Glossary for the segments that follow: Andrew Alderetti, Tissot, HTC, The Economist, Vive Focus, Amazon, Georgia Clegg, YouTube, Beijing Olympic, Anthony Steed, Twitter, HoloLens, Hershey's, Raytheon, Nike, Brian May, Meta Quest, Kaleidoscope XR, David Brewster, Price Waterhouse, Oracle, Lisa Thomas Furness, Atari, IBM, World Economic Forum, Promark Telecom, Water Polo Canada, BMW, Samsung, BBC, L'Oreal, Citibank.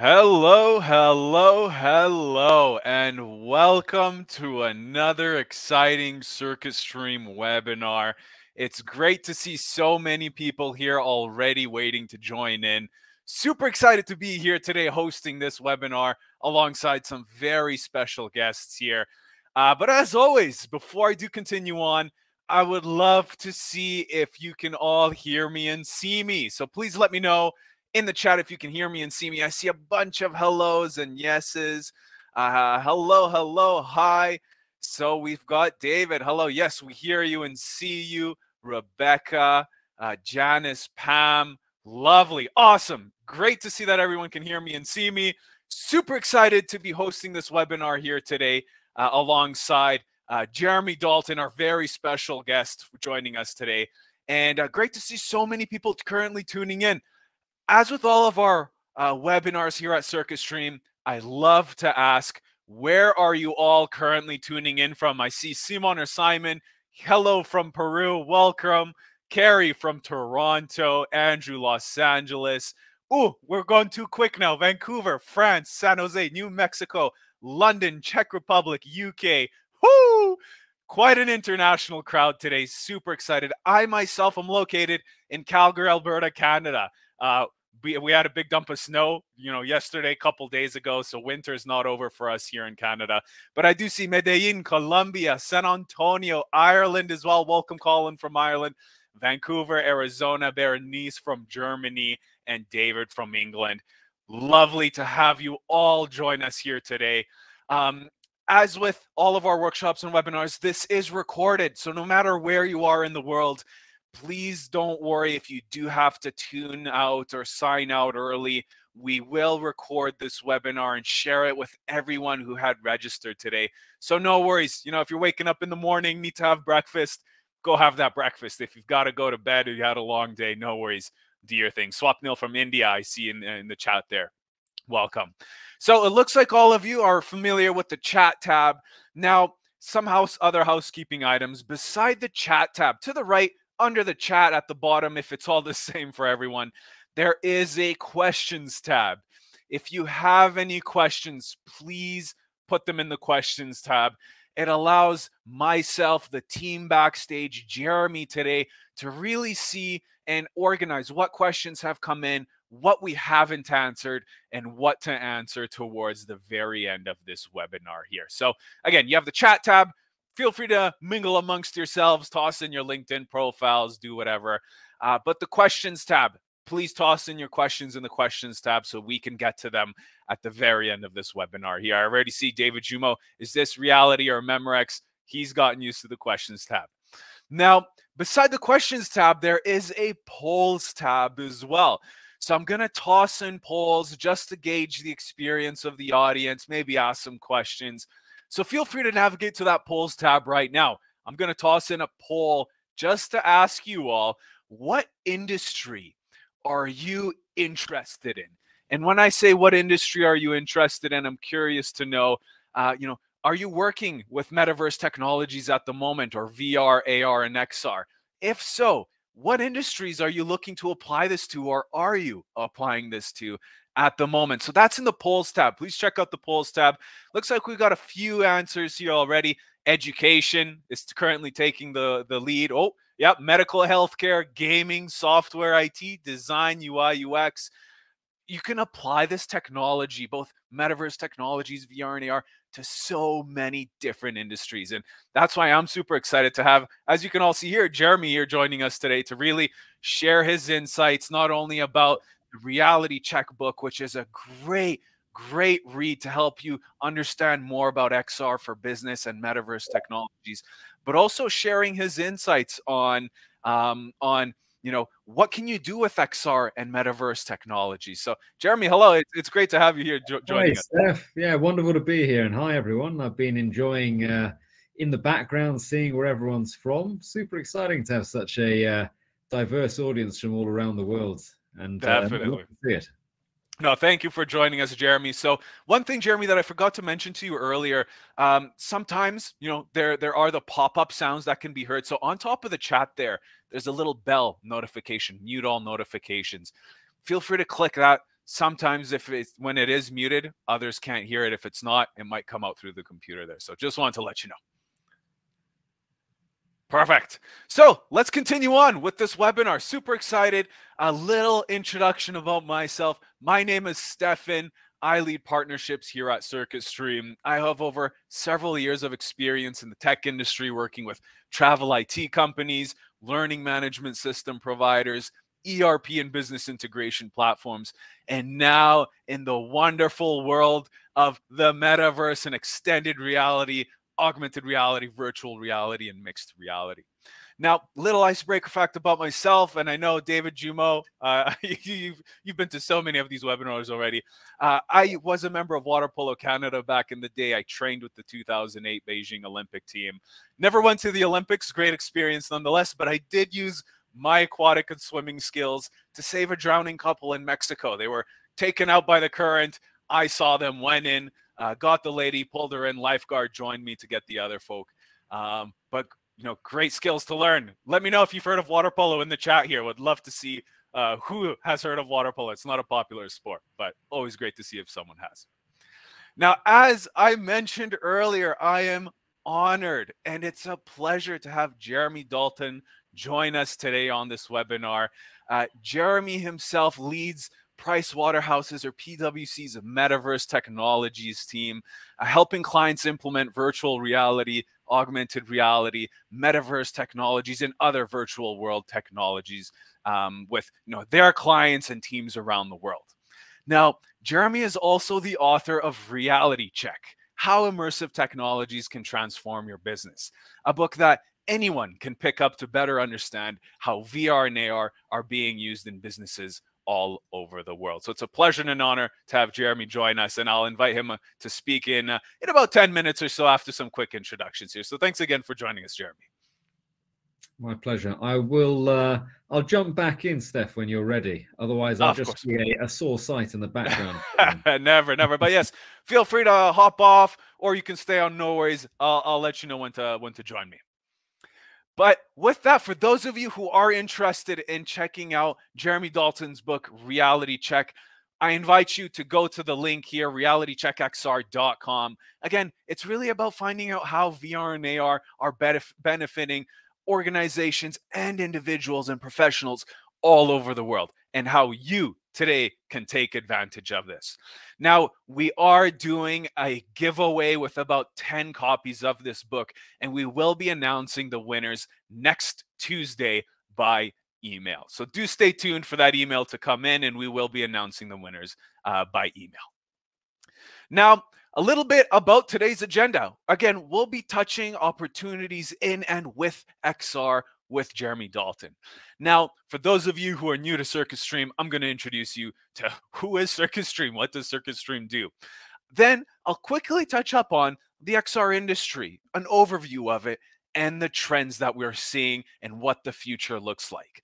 Hello, hello, hello, and welcome to another exciting Circuit Stream webinar. It's great to see so many people here already waiting to join in. Super excited to be here today hosting this webinar alongside some very special guests here. But as always, before I do continue on, I would love to see if you can all hear me and see me. So please let me know in the chat if you can hear me and see me. I see a bunch of hellos and yeses. Hello, hello, hi. So we've got David. Hello, yes, we hear you and see you. Rebecca, Janice, Pam. Lovely, awesome. Great to see that everyone can hear me and see me. Super excited to be hosting this webinar here today alongside Jeremy Dalton, our very special guest joining us today. And great to see so many people currently tuning in. As with all of our webinars here at Circuit Stream, I love to ask, where are you all currently tuning in from? I see Simon or Simon. Hello from Peru. Welcome. Carrie from Toronto. Andrew, Los Angeles. Ooh, we're going too quick now. Vancouver, France, San Jose, New Mexico, London, Czech Republic, UK. Woo! Quite an international crowd today. Super excited. I myself am located in Calgary, Alberta, Canada. We had a big dump of snow, you know, yesterday, a couple days ago. So winter is not over for us here in Canada. But I do see Medellin, Colombia, San Antonio, Ireland as well. Welcome, Colin from Ireland. Vancouver, Arizona, Berenice from Germany, and David from England. Lovely to have you all join us here today. As with all of our workshops and webinars, this is recorded. So no matter where you are in the world, please don't worry if you do have to tune out or sign out early. We will record this webinar and share it with everyone who had registered today. So no worries. You know, if you're waking up in the morning, need to have breakfast, go have that breakfast. If you've got to go to bed or you had a long day, no worries. Do your thing. Swapnil from India, I see in the chat there. Welcome. So it looks like all of you are familiar with the chat tab. Now, some other housekeeping items beside the chat tab. To the right, under the chat at the bottom, if it's all the same for everyone, there is a questions tab. If you have any questions, please put them in the questions tab. It allows myself, the team backstage, Jeremy today, to really see and organize what questions have come in, what we haven't answered, and what to answer towards the very end of this webinar here. So again, you have the chat tab. Feel free to mingle amongst yourselves, toss in your LinkedIn profiles, do whatever. But the questions tab, please toss in your questions in the questions tab so we can get to them at the very end of this webinar here. I already see David Jumo. Is this reality or Memorex? He's gotten used to the questions tab. Now, beside the questions tab, there is a polls tab as well. So I'm going to toss in polls just to gauge the experience of the audience, maybe ask some questions. So feel free to navigate to that polls tab right now. I'm going to toss in a poll just to ask you all, what industry are you interested in? And when I say what industry are you interested in, I'm curious to know, you know, are you working with metaverse technologies at the moment or VR, AR, and XR? If so, what industries are you looking to apply this to, or are you applying this to at the moment? So that's in the polls tab. Please check out the polls tab. Looks like we've got a few answers here already. Education is currently taking the lead. Oh, yep. Medical, healthcare, gaming, software, IT, design, UI, UX. You can apply this technology, both metaverse technologies, VR and AR, to so many different industries. And that's why I'm super excited to have, as you can all see here, Jeremy here joining us today to really share his insights, not only about the Reality Check book, which is a great read to help you understand more about XR for business and metaverse technologies, but also sharing his insights on you know, what can you do with XR and metaverse technology? So, Jeremy, hello. It's great to have you here joining us. Steph. Yeah, wonderful to be here. And hi, everyone. I've been enjoying in the background, seeing where everyone's from. Super exciting to have such a diverse audience from all around the world. And definitely love to see it. No, thank you for joining us, Jeremy. So one thing, Jeremy, that I forgot to mention to you earlier, sometimes, you know, there are the pop-up sounds that can be heard. So on top of the chat there's a little bell notification, mute all notifications. Feel free to click that sometimes if it's, when it is muted, others can't hear it. If it's not, it might come out through the computer there. So just wanted to let you know. Perfect. So let's continue on with this webinar. Super excited. A little introduction about myself. My name is Stefan. I lead partnerships here at Circuit Stream. I have over several years of experience in the tech industry, working with travel IT companies, learning management system providers, ERP and business integration platforms, and now in the wonderful world of the metaverse and extended reality, augmented reality, virtual reality, and mixed reality. Now, little icebreaker fact about myself, and I know David Jumeau, you've been to so many of these webinars already. I was a member of Water Polo Canada back in the day. I trained with the 2008 Beijing Olympic team. Never went to the Olympics, great experience nonetheless, but I did use my aquatic and swimming skills to save a drowning couple in Mexico. They were taken out by the current. I saw them, went in, got the lady, pulled her in, lifeguard joined me to get the other folk. But you know, great skills to learn. Let me know if you've heard of water polo in the chat here. Would love to see who has heard of water polo. It's not a popular sport, but always great to see if someone has. Now, as I mentioned earlier, I am honored, and it's a pleasure to have Jeremy Dalton join us today on this webinar. Jeremy himself leads Pricewaterhouse's or PwC's Metaverse Technologies team, helping clients implement virtual reality, augmented reality, metaverse technologies, and other virtual world technologies with their clients and teams around the world. Now, Jeremy is also the author of Reality Check, How Immersive Technologies Can Transform Your Business, a book that anyone can pick up to better understand how VR and AR are being used in businesses all over the world. So it's a pleasure and an honor to have Jeremy join us, and I'll invite him to speak in about 10 minutes or so after some quick introductions here. So thanks again for joining us, Jeremy. My pleasure. I will, I'll jump back in, Steph, when you're ready. Otherwise, I'll just create a sore sight in the background. Never, never. But yes, feel free to hop off, or you can stay on. No worries. I'll let you know when to join me. But with that, for those of you who are interested in checking out Jeremy Dalton's book, Reality Check, I invite you to go to the link here, realitycheckxr.com. Again, it's really about finding out how VR and AR are benefiting organizations and individuals and professionals all over the world, and how you today can take advantage of this. Now, we are doing a giveaway with about 10 copies of this book, and we will be announcing the winners next Tuesday by email. So do stay tuned for that email to come in, and we will be announcing the winners by email. Now, a little bit about today's agenda. Again, we'll be touching opportunities in and with XR with Jeremy Dalton. Now, for those of you who are new to Circuit Stream, I'm going to introduce you to who is Circuit Stream, what does Circuit Stream do? Then I'll quickly touch up on the XR industry, an overview of it, and the trends that we're seeing and what the future looks like.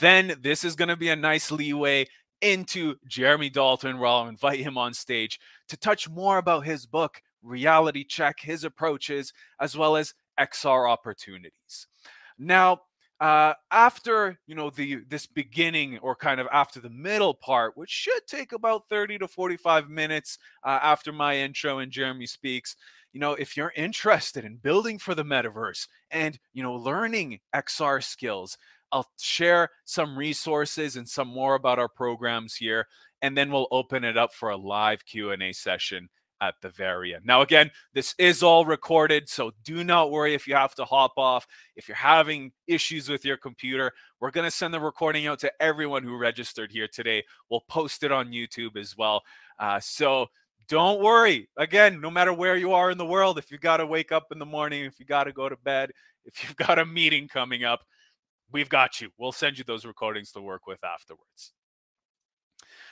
Then this is going to be a nice leeway into Jeremy Dalton, where I'll invite him on stage to touch more about his book, Reality Check, his approaches, as well as XR opportunities. Now, after this beginning, or kind of after the middle part, which should take about 30 to 45 minutes after my intro and Jeremy speaks, if you're interested in building for the metaverse and learning XR skills, I'll share some resources and some more about our programs here, and then we'll open it up for a live Q&A session at the very end. Now, again, this is all recorded, so do not worry if you have to hop off. If you're having issues with your computer, we're going to send the recording out to everyone who registered here today. We'll post it on YouTube as well. So don't worry. Again, no matter where you are in the world, if you got to wake up in the morning, if you got to go to bed, if you've got a meeting coming up, we've got you. We'll send you those recordings to work with afterwards.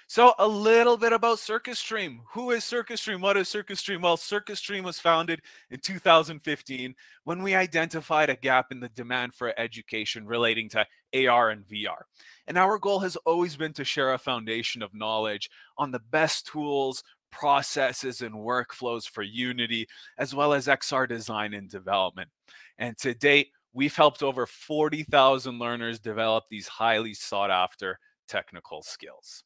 So a little bit about Circuit Stream. Who is Circuit Stream? What is Circuit Stream? Well, Circuit Stream was founded in 2015 when we identified a gap in the demand for education relating to AR and VR. And our goal has always been to share a foundation of knowledge on the best tools, processes, and workflows for Unity, as well as XR design and development. And to date, we've helped over 40,000 learners develop these highly sought after technical skills.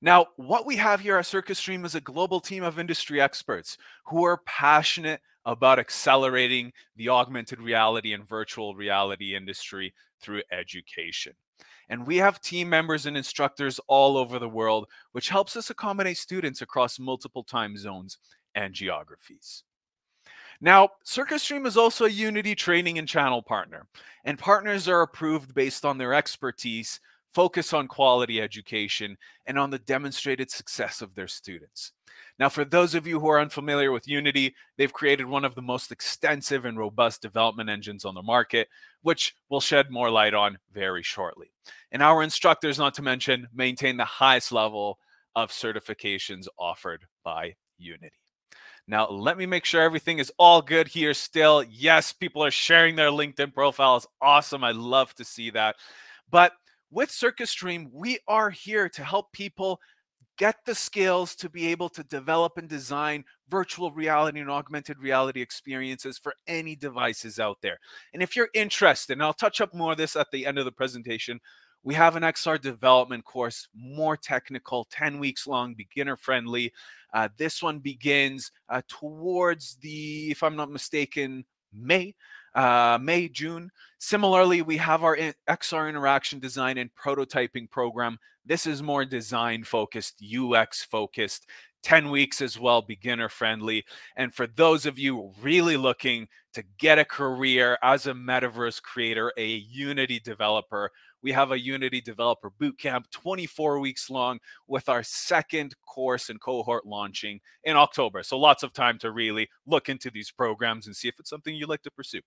Now, what we have here at Circuit Stream is a global team of industry experts who are passionate about accelerating the augmented reality and virtual reality industry through education. And we have team members and instructors all over the world, which helps us accommodate students across multiple time zones and geographies. Now, Circuit Stream is also a Unity training and channel partner, and partners are approved based on their expertise, focus on quality education, and on the demonstrated success of their students. Now, for those of you who are unfamiliar with Unity, they've created one of the most extensive and robust development engines on the market, which we'll shed more light on very shortly. And our instructors, not to mention, maintain the highest level of certifications offered by Unity. Now, let me make sure everything is all good here still. Yes, people are sharing their LinkedIn profiles. Awesome. I love to see that. But with Circuit Stream, we are here to help people get the skills to be able to develop and design virtual reality and augmented reality experiences for any devices out there. And if you're interested, and I'll touch up more of this at the end of the presentation, we have an XR development course, more technical, 10 weeks long, beginner-friendly. This one begins towards the, if I'm not mistaken, May, June. Similarly, we have our XR interaction design and prototyping program. This is more design focused, UX focused, 10 weeks as well, beginner friendly. And for those of you really looking to get a career as a metaverse creator, a Unity developer, we have a Unity developer bootcamp, 24 weeks long, with our second course and cohort launching in October. So lots of time to really look into these programs and see if it's something you'd like to pursue.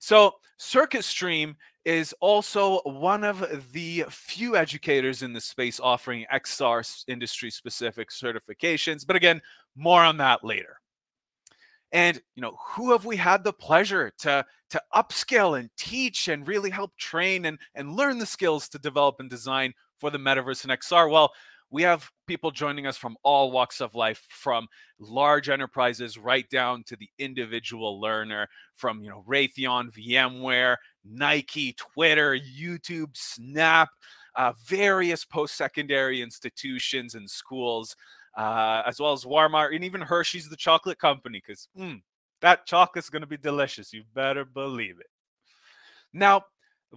So Circuit Stream is also one of the few educators in the space offering XR industry-specific certifications. But again, more on that later. And you know, who have we had the pleasure to upscale and teach and really help train and learn the skills to develop and design for the metaverse and XR? Well, we have people joining us from all walks of life, from large enterprises right down to the individual learner, from Raytheon, VMware, Nike, Twitter, YouTube, Snap, various post-secondary institutions and schools, as well as Walmart and even Hershey's, the chocolate company, because that chocolate's going to be delicious. You better believe it. Now,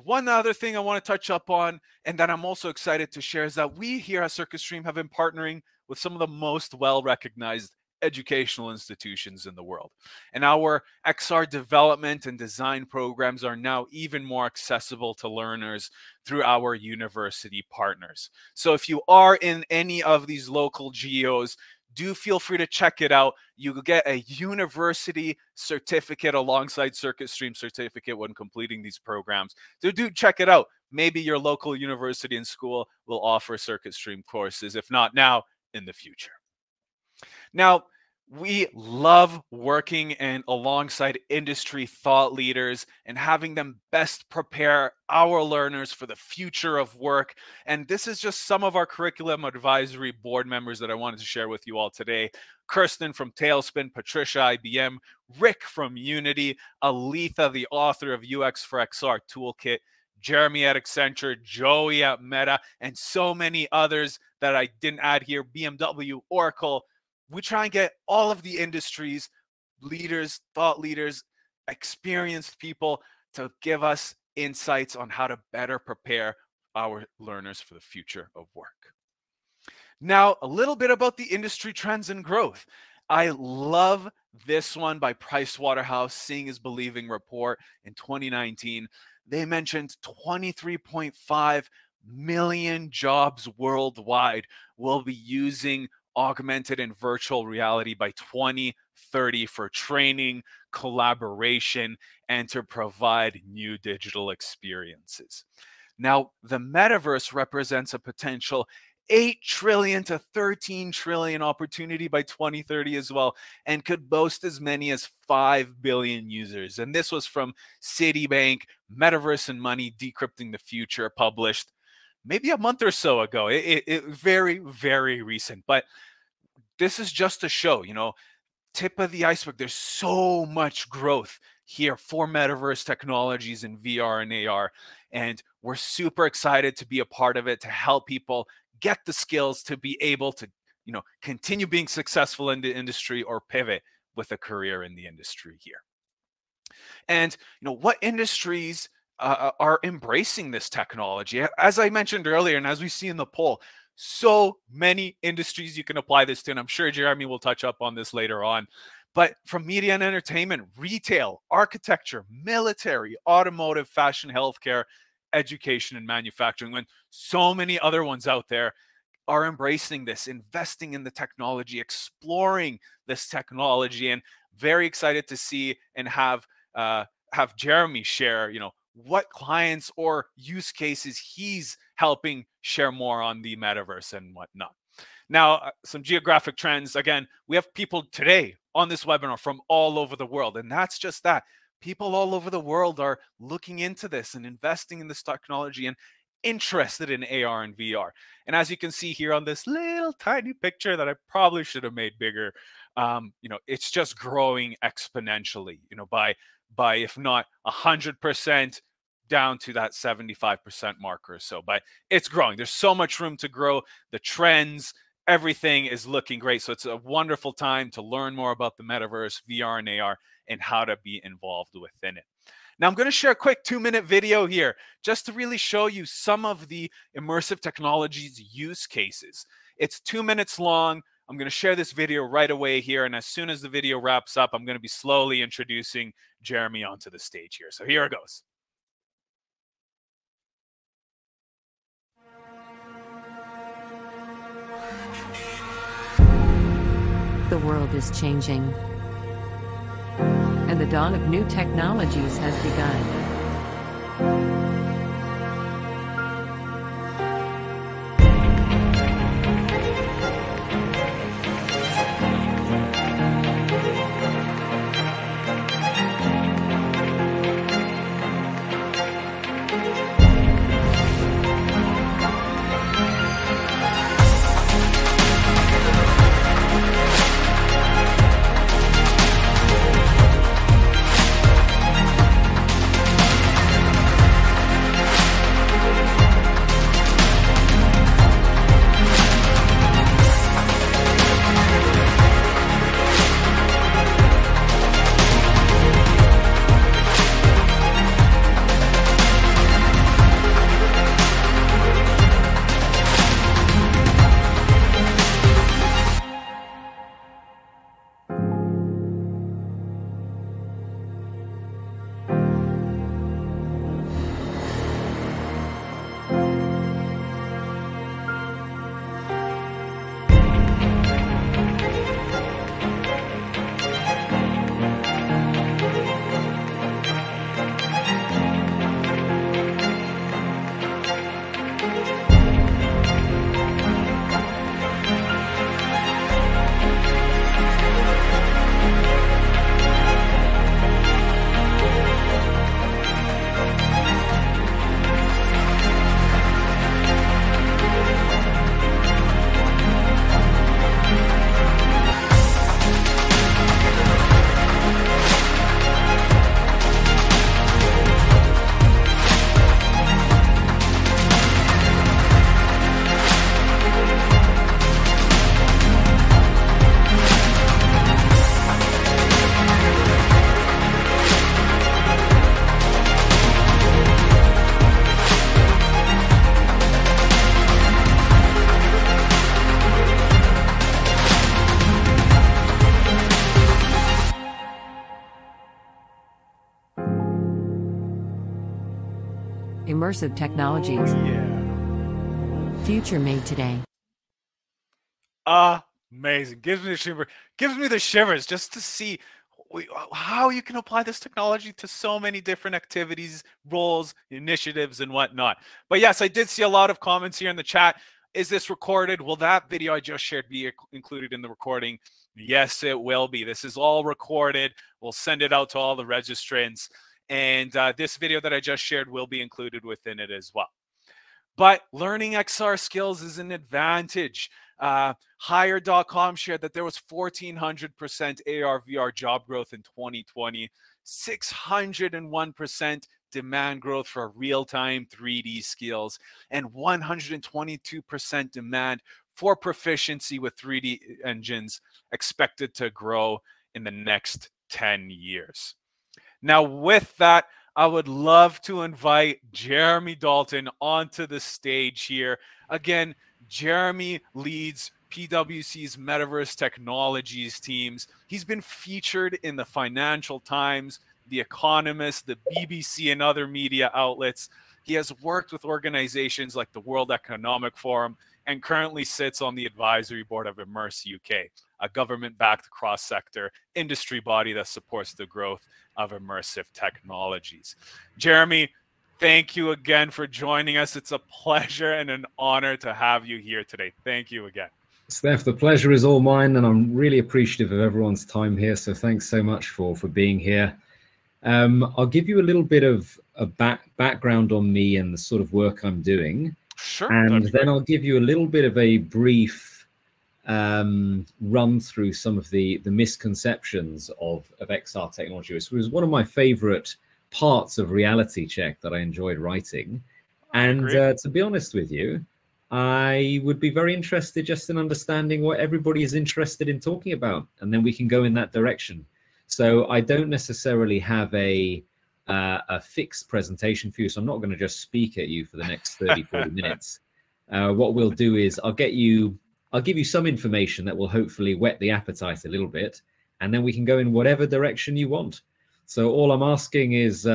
one other thing I want to touch up on, and that I'm also excited to share, is that we here at Circuit Stream have been partnering with some of the most well-recognized educational institutions in the world. And our XR development and design programs are now even more accessible to learners through our university partners. So if you are in any of these local geos, do feel free to check it out. You will get a university certificate alongside Circuit Stream certificate when completing these programs. So do check it out. Maybe your local university and school will offer Circuit Stream courses, if not now, in the future. Now, we love working alongside industry thought leaders and having them best prepare our learners for the future of work. And this is just some of our curriculum advisory board members that I wanted to share with you all today. Kirsten from Tailspin, Patricia, IBM, Rick from Unity, Aletha, the author of UX for XR Toolkit, Jeremy at Accenture, Joey at Meta, and so many others that I didn't add here, BMW, Oracle. We try and get all of the industries, leaders, thought leaders, experienced people to give us insights on how to better prepare our learners for the future of work. Now, a little bit about the industry trends and growth. I love this one by Pricewaterhouse, Seeing is Believing report in 2019. They mentioned 23.5 million jobs worldwide will be using augmented and virtual reality by 2030 for training, collaboration, and to provide new digital experiences. Now, the metaverse represents a potential 8 trillion to 13 trillion opportunity by 2030 as well, and could boast as many as 5 billion users. And this was from Citibank, Metaverse and Money, Decrypting the Future, published maybe a month or so ago. It very, very recent. But this is just to show, tip of the iceberg. There's so much growth here for metaverse technologies and VR and AR. And We're super excited to be a part of it, to help people get the skills to be able to, you know, continue being successful in the industry or pivot with a career in the industry here. And, you know, what industries are embracing this technology? As I mentioned earlier, and as we see in the poll, so many industries you can apply this to, and I'm sure Jeremy will touch up on this later on. But from media and entertainment, retail, architecture, military, automotive, fashion, healthcare, education, and manufacturing, and so many other ones out there are embracing this, investing in the technology, exploring this technology, and very excited to see and have Jeremy share, you know, what clients or use cases he's helping share more on the metaverse and whatnot. Now, some geographic trends. Again, we have people today on this webinar from all over the world, and that's just that. People all over the world are looking into this and investing in this technology and interested in AR and VR. And as you can see here on this little tiny picture that I probably should have made bigger, you know, it's just growing exponentially, you know, by if not 100% down to that 75% mark or so, but it's growing. There's so much room to grow. The trends, everything is looking great. So it's a wonderful time to learn more about the metaverse, VR and AR, and how to be involved within it. Now I'm going to share a quick 2-minute video here just to really show you some of the immersive technologies use cases. It's 2 minutes long. I'm going to share this video right away here. And as soon as the video wraps up, I'm going to be slowly introducing Jeremy onto the stage here. So here it goes. The world is changing, and the dawn of new technologies has begun. Immersive technologies. Yeah. Future made today. Amazing. Gives me the shiver. Gives me the shivers just to see how you can apply this technology to so many different activities, roles, initiatives, and whatnot. But yes, I did see a lot of comments here in the chat. Is this recorded? Will that video I just shared be included in the recording? Yes, it will be. This is all recorded. We'll send it out to all the registrants. And this video that I just shared will be included within it as well. But learning XR skills is an advantage. Hire.com shared that there was 1,400% AR/VR job growth in 2020, 601% demand growth for real-time 3D skills and 122% demand for proficiency with 3D engines expected to grow in the next 10 years. Now, with that, I would love to invite Jeremy Dalton onto the stage here. Again, Jeremy leads PwC's Metaverse Technologies teams. He's been featured in the Financial Times, The Economist, the BBC, and other media outlets. He has worked with organizations like the World Economic Forum and currently sits on the advisory board of Immerse UK, a government-backed cross-sector industry body that supports the growth of immersive technologies. Jeremy, thank you again for joining us. It's a pleasure and an honor to have you here today. Thank you again. Steph, the pleasure is all mine, and I'm really appreciative of everyone's time here, so thanks so much for being here. I'll give you a little bit of a background on me and the sort of work I'm doing. Sure. And then I'll give you a little bit of a brief run through some of the misconceptions of XR technology, which was one of my favorite parts of Reality Check that I enjoyed writing. And to be honest with you, I would be very interested just in understanding what everybody is interested in talking about, and then we can go in that direction. So I don't necessarily have a fixed presentation for you, so I'm not going to just speak at you for the next 30, 40 minutes. What we'll do is I'll give you some information that will hopefully whet the appetite a little bit, and then we can go in whatever direction you want. So all I'm asking is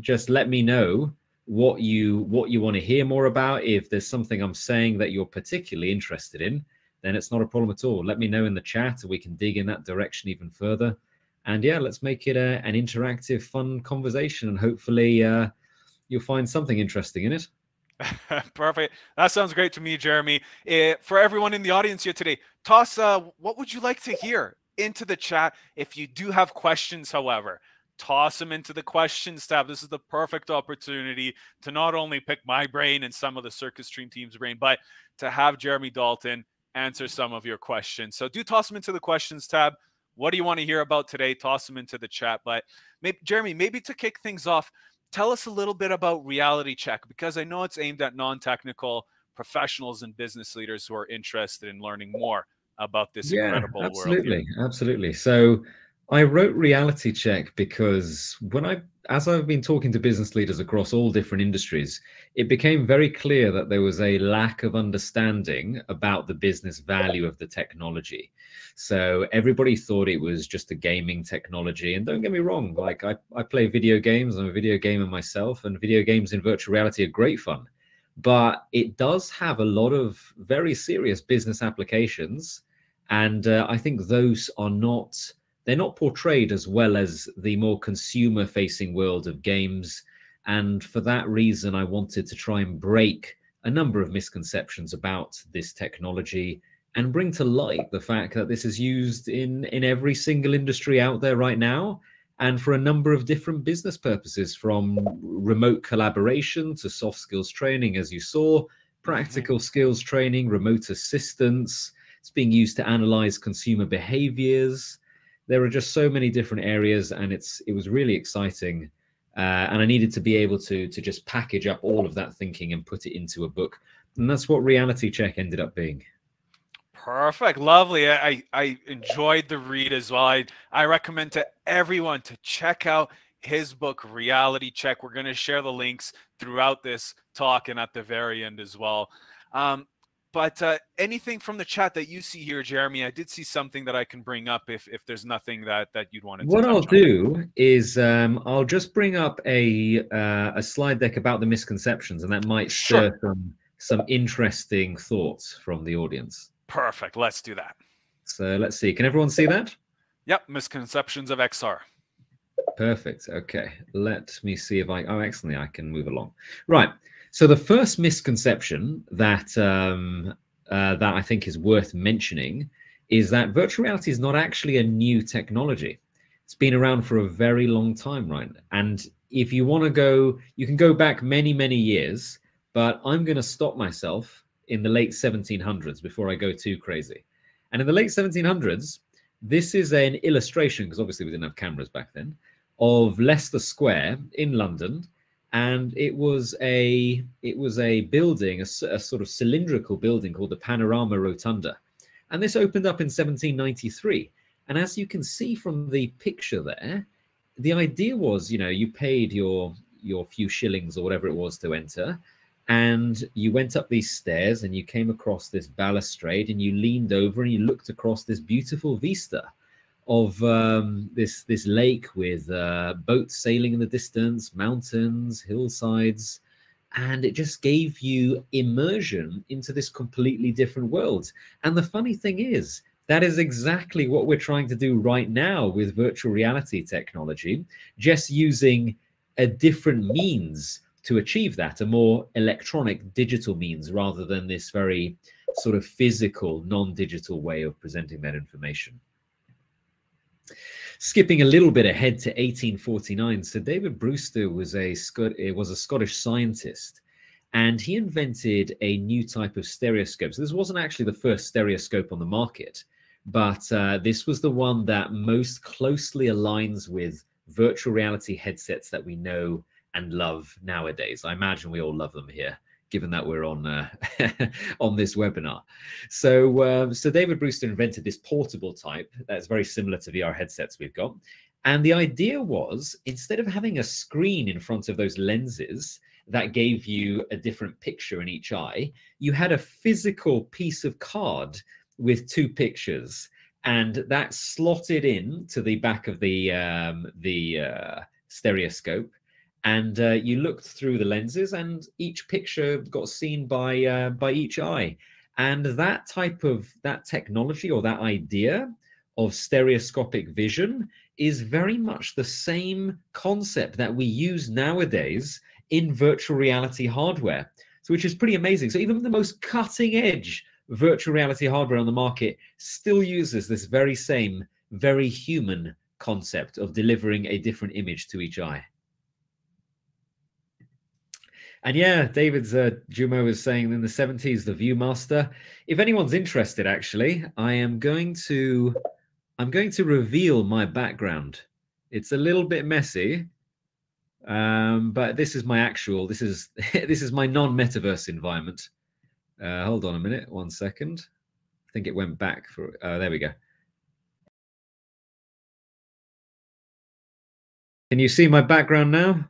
just let me know what you want to hear more about. If there's something I'm saying that you're particularly interested in, then it's not a problem at all. Let me know in the chat, and we can dig in that direction even further. And yeah, let's make it an interactive, fun conversation, and hopefully you'll find something interesting in it. Perfect. That sounds great to me, Jeremy. For everyone in the audience here today, toss what would you like to hear into the chat. If you do have questions, however, toss them into the questions tab. This is the perfect opportunity to not only pick my brain and some of the Circuit Stream team's brain, but to have Jeremy Dalton answer some of your questions. So do toss them into the questions tab. What do you want to hear about today? Toss them into the chat. But maybe, Jeremy, maybe to kick things off, tell us a little bit about Reality Check, because I know it's aimed at non-technical professionals and business leaders who are interested in learning more about this incredible world. Absolutely, absolutely. So I wrote Reality Check because as I've been talking to business leaders across all different industries, it became very clear that there was a lack of understanding about the business value of the technology. So everybody thought it was just a gaming technology. And don't get me wrong, like I play video games, I'm a video gamer myself, and video games in virtual reality are great fun. But it does have a lot of very serious business applications. And I think those are not... they're not portrayed as well as the more consumer-facing world of games. And for that reason, I wanted to try and break a number of misconceptions about this technology and bring to light the fact that this is used in every single industry out there right now, and for a number of different business purposes, from remote collaboration to soft skills training, as you saw, practical skills training, remote assistance. It's being used to analyze consumer behaviors. There are just so many different areas, and it was really exciting. And I needed to be able to just package up all of that thinking and put it into a book. And that's what Reality Check ended up being. Perfect. Lovely. I enjoyed the read as well. I recommend to everyone to check out his book, Reality Check. We're going to share the links throughout this talk and at the very end as well. But anything from the chat that you see here, Jeremy, I did see something that I can bring up if there's nothing that you'd want to. What I'll do is I'll just bring up a slide deck about the misconceptions, and that might stir some interesting thoughts from the audience. Perfect. Let's do that. So let's see. Can everyone see that? Yep. Misconceptions of XR. Perfect. Okay. Let me see if I... oh, excellently, I can move along. Right. So the first misconception that I think is worth mentioning is that virtual reality is not actually a new technology. It's been around for a very long time, right? And if you want to go, you can go back many, many years, but I'm going to stop myself in the late 1700s before I go too crazy. And in the late 1700s, this is an illustration, because obviously we didn't have cameras back then, of Leicester Square in London. And it was a building, a sort of cylindrical building called the Panorama Rotunda. And this opened up in 1793. And as you can see from the picture there, the idea was, you know, you paid your few shillings or whatever it was to enter, and you went up these stairs and you came across this balustrade and you leaned over and you looked across this beautiful vista of this lake with boats sailing in the distance, mountains, hillsides, and it just gave you immersion into this completely different world. And the funny thing is, that is exactly what we're trying to do right now with virtual reality technology, just using a different means to achieve that, a more electronic digital means rather than this very sort of physical, non-digital way of presenting that information. Skipping a little bit ahead to 1849, Sir David Brewster was a Scottish scientist, and he invented a new type of stereoscope. So this wasn't actually the first stereoscope on the market, but this was the one that most closely aligns with virtual reality headsets that we know and love nowadays. I imagine we all love them here, given that we're on on this webinar. So Sir David Brewster invented this portable type that's very similar to VR headsets we've got. And the idea was, instead of having a screen in front of those lenses that gave you a different picture in each eye, you had a physical piece of card with two pictures, and that slotted in to the back of the stereoscope. And you looked through the lenses, and each picture got seen by each eye. And that type of that technology, or that idea of stereoscopic vision, is very much the same concept that we use nowadays in virtual reality hardware, so which is pretty amazing. So even the most cutting edge virtual reality hardware on the market still uses this very same, very human concept of delivering a different image to each eye. And yeah, David's Jumo is saying in the 70s, the Viewmaster. If anyone's interested, actually, I'm going to reveal my background. It's a little bit messy, but this is my actual. This is my non-metaverse environment. Hold on a minute, 1 second. I think it went back for. There we go. Can you see my background now?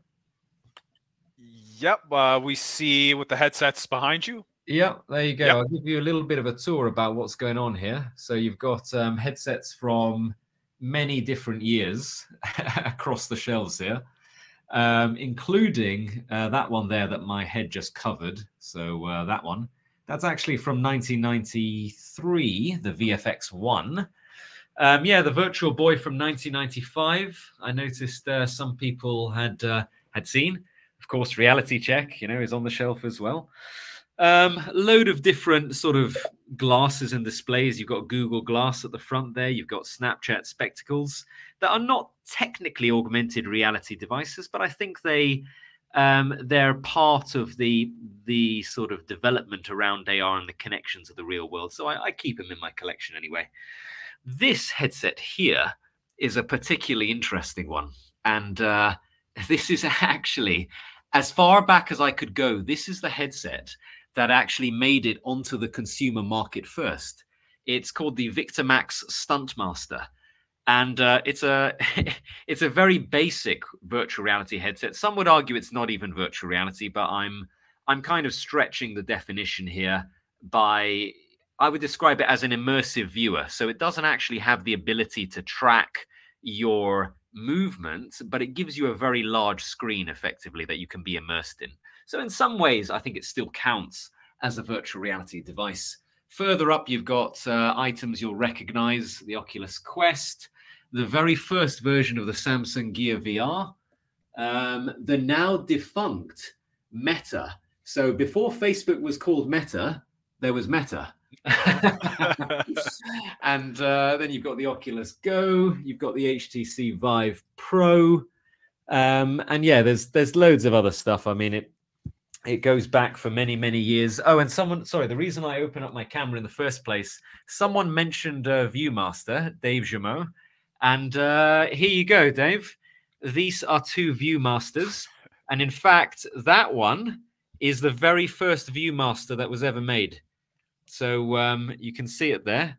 Yep, we see with the headsets behind you. Yep, there you go. Yep. I'll give you a little bit of a tour about what's going on here. So you've got headsets from many different years across the shelves here, including that one there that my head just covered. So that one, that's actually from 1993, the VFX1. Yeah, the Virtual Boy from 1995. I noticed some people had seen. Of course, Reality Check, you know, is on the shelf as well. Load of different sort of glasses and displays. You've got Google Glass at the front there. You've got Snapchat spectacles that are not technically augmented reality devices, but I think they're part of the sort of development around AR and the connection to the real world. So I keep them in my collection anyway. This headset here is a particularly interesting one, and this is actually, as far back as I could go, this is the headset that actually made it onto the consumer market first. It's called the Victormax Stuntmaster, and it's a very basic virtual reality headset. Some would argue it's not even virtual reality, but I'm kind of stretching the definition here by, I would describe it as an immersive viewer. So it doesn't actually have the ability to track your movement, but it gives you a very large screen effectively that you can be immersed in. So in some ways, I think it still counts as a virtual reality device. Further up, you've got items you'll recognize, the Oculus Quest, the very first version of the Samsung Gear VR, the now defunct Meta. So before Facebook was called Meta, there was Meta. And then you've got the Oculus Go, you've got the HTC Vive Pro, and yeah, there's loads of other stuff. I mean, it goes back for many, many years. Oh, and someone, sorry, the reason I open up my camera in the first place, someone mentioned Viewmaster, Dave Jumeau, and here you go, Dave. These are two Viewmasters. And in fact, that one is the very first ViewMaster that was ever made. So you can see it there.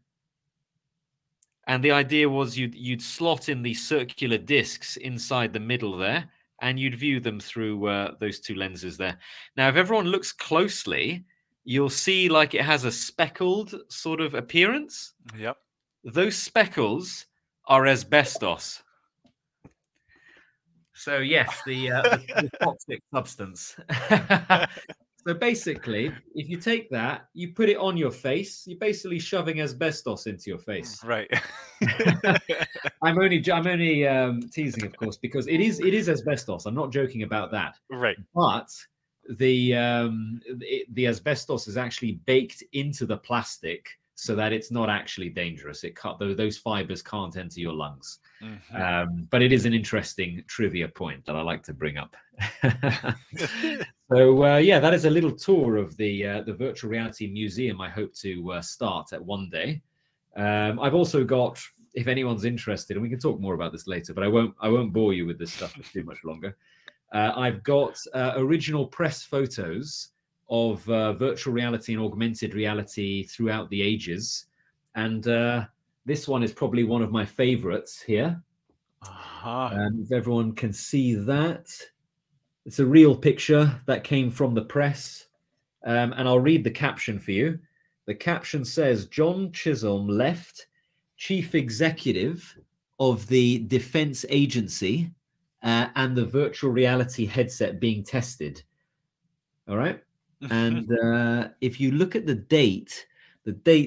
And the idea was you'd slot in these circular discs inside the middle there, and you'd view them through those two lenses there. Now, if everyone looks closely, you'll see like it has a speckled sort of appearance. Yep. Those speckles are asbestos. So yes, the toxic substance. So basically, if you take that, you put it on your face, you're basically shoving asbestos into your face. Right. I'm only teasing, of course, because it is asbestos. I'm not joking about that. Right. But the asbestos is actually baked into the plastic, so that it's not actually dangerous. It can't, those fibers can't enter your lungs. Mm-hmm. But it is an interesting trivia point that I like to bring up. So yeah, that is a little tour of the virtual reality museum I hope to start at one day. I've also got, if anyone's interested, and we can talk more about this later, but I won't bore you with this stuff for too much longer. I've got original press photos of virtual reality and augmented reality throughout the ages. And this one is probably one of my favorites here. Uh-huh. If everyone can see that. It's a real picture that came from the press. And I'll read the caption for you. The caption says, John Chisholm left chief executive of the defense agency and the virtual reality headset being tested. All right. And if you look at the date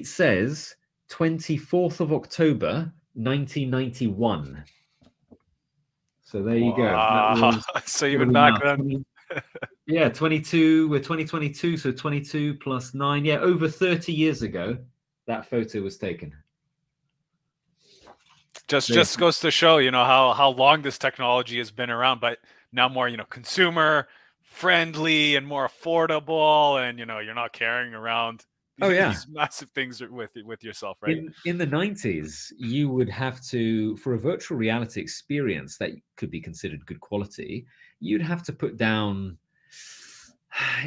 says 24th of October, 1991. So there you go. So even back then. Yeah, 22, we're 2022, so 22 plus 9. Yeah, over 30 years ago, that photo was taken. Just goes to show, you know, how long this technology has been around, but now more, you know, consumer friendly and more affordable, and you know you're not carrying around these, these massive things with yourself, right? In the 90s, you would have to, for a virtual reality experience that could be considered good quality, you'd have to put down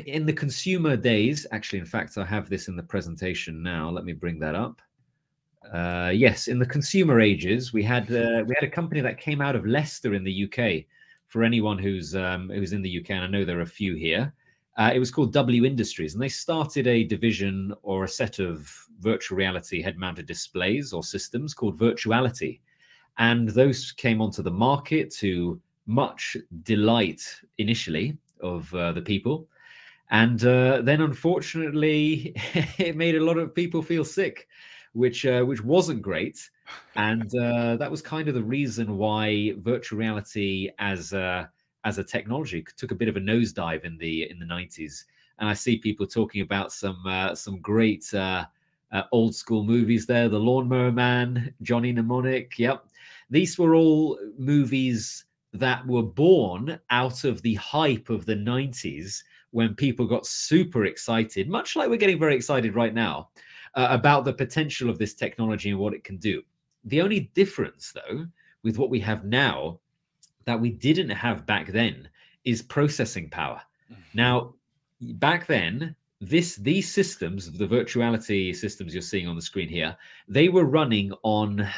in the consumer days. Actually, in fact, I have this in the presentation now. Let me bring that up. Yes, in the consumer ages, we had a company that came out of Leicester in the UK. For anyone who's in the UK, and I know there are a few here, it was called W Industries, and they started a division or a set of virtual reality head-mounted displays or systems called Virtuality, and those came onto the market to much delight initially of the people, and then unfortunately it made a lot of people feel sick, which wasn't great. And that was kind of the reason why virtual reality as a technology took a bit of a nosedive in the 90s. And I see people talking about some great old school movies there, The Lawnmower Man, Johnny Mnemonic. Yep, these were all movies that were born out of the hype of the 90s when people got super excited, much like we're getting very excited right now about the potential of this technology and what it can do. The only difference, though, with what we have now that we didn't have back then is processing power. Now, back then, these systems, the virtuality systems you're seeing on the screen here, they were running on,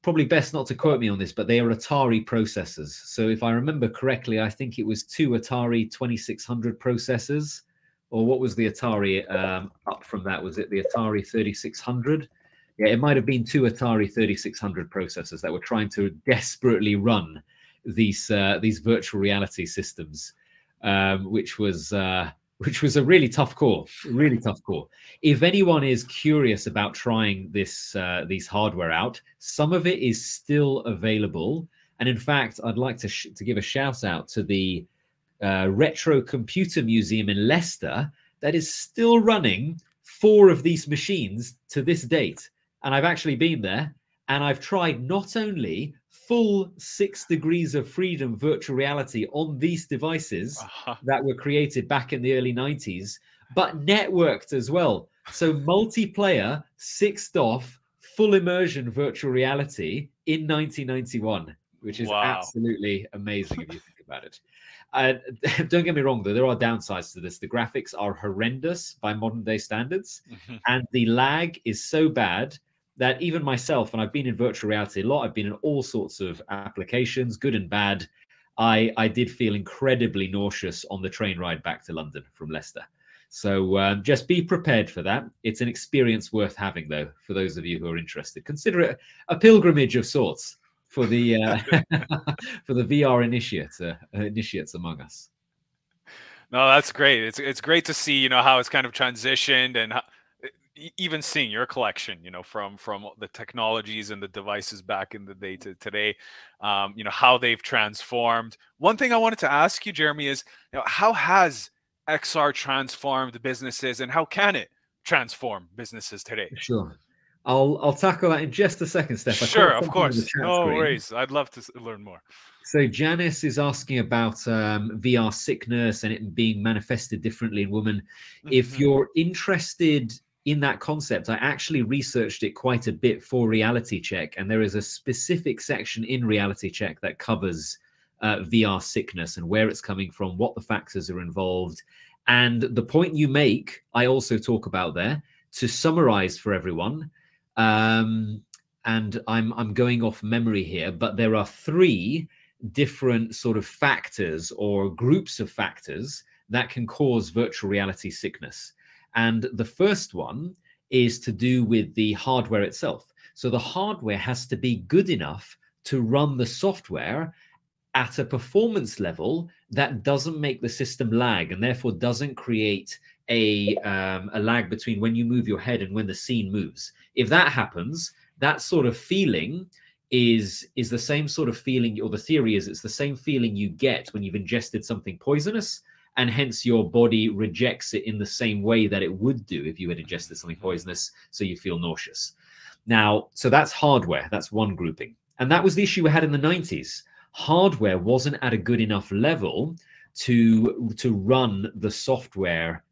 probably best not to quote me on this, but they are Atari processors. So if I remember correctly, I think it was 2 Atari 2600 processors, or what was the Atari up from that? Was it the Atari 3600? Yeah, it might have been 2 Atari 3600 processors that were trying to desperately run these virtual reality systems, which was a really tough call, really tough call. If anyone is curious about trying these hardware out, some of it is still available. And in fact, I'd like to give a shout out to the Retro Computer Museum in Leicester that is still running 4 of these machines to this date. And I've actually been there, and I've tried not only full 6 degrees of freedom virtual reality on these devices that were created back in the early 90s, but networked as well. So multiplayer, 6DOF, full immersion virtual reality in 1991, which is absolutely amazing if you think about it. Don't get me wrong, though, there are downsides to this. The graphics are horrendous by modern day standards, and the lag is so bad that even myself, and I've been in virtual reality a lot, I've been in all sorts of applications, good and bad, I did feel incredibly nauseous on the train ride back to London from Leicester. So just be prepared for that. It's an experience worth having, though, for those of you who are interested. Consider it a pilgrimage of sorts for the for the VR initiates among us. No, that's great. It's great to see, you know, how it's kind of transitioned, and how, even seeing your collection, you know, from the technologies and the devices back in the day to today, you know, how they've transformed. One thing I wanted to ask you, Jeremy, is, you know, how has XR transformed businesses, and how can it transform businesses today? Sure. I'll tackle that in just a second, Steph. Sure, of course. No worries. I'd love to learn more. So Janice is asking about VR sickness and it being manifested differently in women. If you're interested in that concept, I actually researched it quite a bit for Reality Check, and there is a specific section in Reality Check that covers VR sickness and where it's coming from, what the factors are involved. And the point you make, I also talk about there. To summarize for everyone, and I'm going off memory here, but there are three different sort of factors or groups of factors that can cause virtual reality sickness. And the first one is to do with the hardware itself. So the hardware has to be good enough to run the software at a performance level that doesn't make the system lag, and therefore doesn't create a lag between when you move your head and when the scene moves. If that happens, that sort of feeling is the same sort of feeling, or the theory is it's the same feeling you get when you've ingested something poisonous, and hence your body rejects it in the same way that it would do if you had ingested something poisonous, so you feel nauseous. Now, so that's hardware, that's one grouping. And that was the issue we had in the 90s. Hardware wasn't at a good enough level to run the software,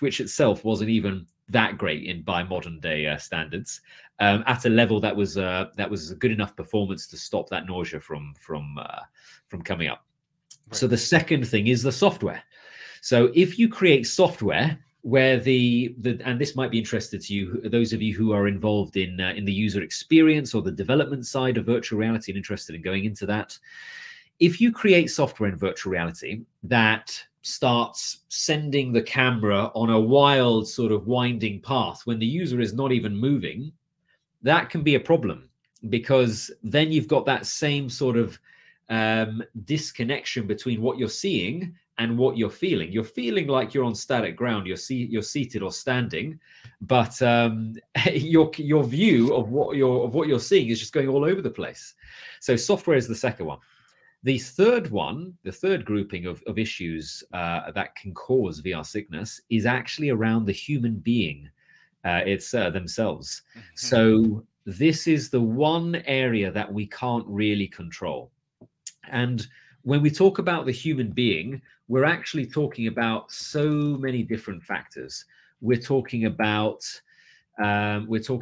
which itself wasn't even that great in by modern day standards, at a level that was a good enough performance to stop that nausea from coming up. Right. So the second thing is the software. So if you create software where the and this might be interesting to you, those of you who are involved in the user experience or the development side of virtual reality and interested in going into that, if you create software in virtual reality that starts sending the camera on a wild sort of winding path when the user is not even moving, that can be a problem, because then you've got that same sort of disconnection between what you're seeing and what you're feeling. You're feeling like you're on static ground, you're seated or standing, but your view of what you're seeing is just going all over the place. So software is the second one. The third one, the third grouping of issues that can cause VR sickness is actually around the human being themselves. Okay. So this is the one area that we can't really control. And when we talk about the human being, we're actually talking about so many different factors. We're talking about, let's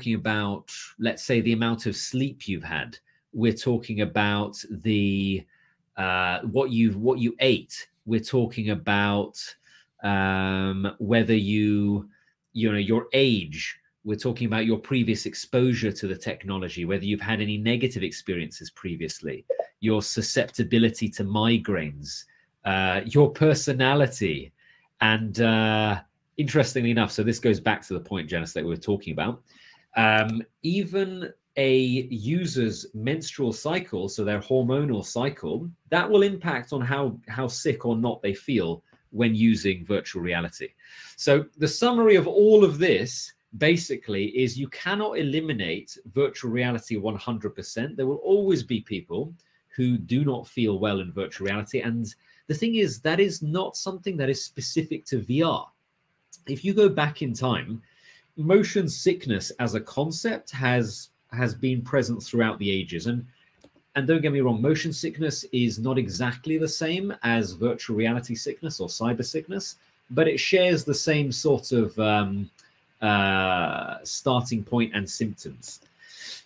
say, the amount of sleep you've had. We're talking about the what you ate. We're talking about whether you know your age. We're talking about your previous exposure to the technology, whether you've had any negative experiences previously, your susceptibility to migraines, your personality. And interestingly enough, so this goes back to the point, Janice, that we were talking about, even a user's menstrual cycle, so their hormonal cycle, that will impact on how sick or not they feel when using virtual reality. So the summary of all of this basically is you cannot eliminate virtual reality 100%. There will always be people who do not feel well in virtual reality. And the thing is, that is not something that is specific to VR. If you go back in time, motion sickness as a concept has been present throughout the ages. And don't get me wrong, motion sickness is not exactly the same as virtual reality sickness or cyber sickness, but it shares the same sort of starting point and symptoms.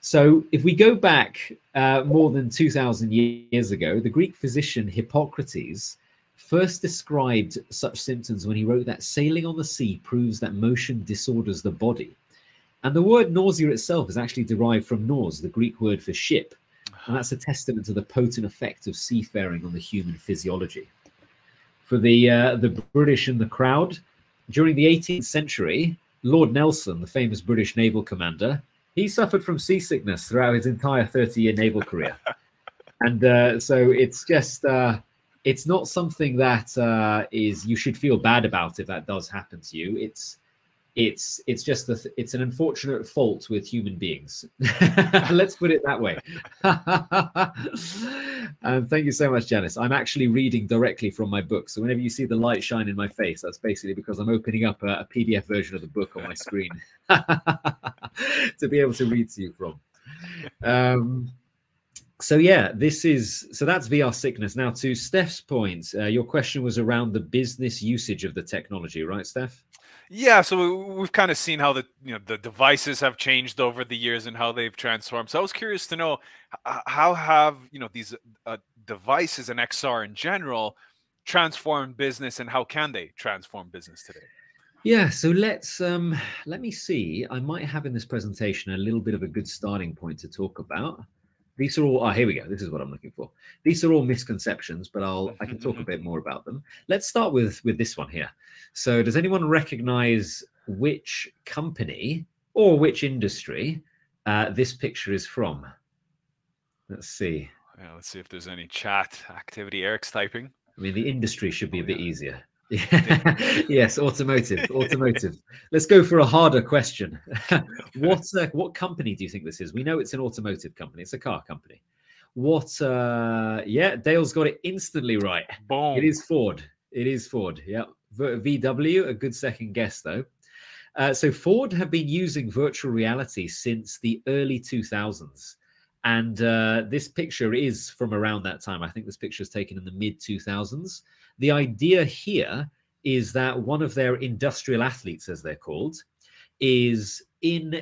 So if we go back more than 2,000 years ago, the Greek physician Hippocrates first described such symptoms when he wrote that sailing on the sea proves that motion disorders the body. And the word nausea itself is actually derived from nous, the Greek word for ship. And that's a testament to the potent effect of seafaring on the human physiology. For the British and the crowd, during the 18th century, Lord Nelson, the famous British naval commander, he suffered from seasickness throughout his entire 30-year naval career. And so it's just, it's not something that you should feel bad about if that does happen to you. It's just it's an unfortunate fault with human beings. Let's put it that way. Thank you so much, Janice. I'm actually reading directly from my book, so whenever you see the light shine in my face, that's basically because I'm opening up a PDF version of the book on my screen to be able to read to you from. So yeah, so that's VR sickness. Now, to Steph's point, your question was around the business usage of the technology, right, Steph? Yeah, so we've kind of seen how the devices have changed over the years and how they've transformed. So I was curious to know how have these devices and XR in general transformed business, and how can they transform business today? Yeah, so let's let me see. I might have in this presentation a little bit of a good starting point to talk about. These are all, oh, here we go. This is what I'm looking for. These are all misconceptions, but I can talk a bit more about them. Let's start with this one here. So does anyone recognize which company or which industry this picture is from? Let's see. Yeah, let's see if there's any chat activity. Eric's typing. I mean, the industry should be a bit easier. Yes, automotive, automotive. Let's go for a harder question. What company do you think this is? We know it's an automotive company. It's a car company. What? Yeah, Dale's got it instantly right. Boom. It is Ford. It is Ford. Yeah, VW. A good second guess though. So Ford have been using virtual reality since the early 2000s. And this picture is from around that time. I think this picture is taken in the mid-2000s. The idea here is that one of their industrial athletes, as they're called, is in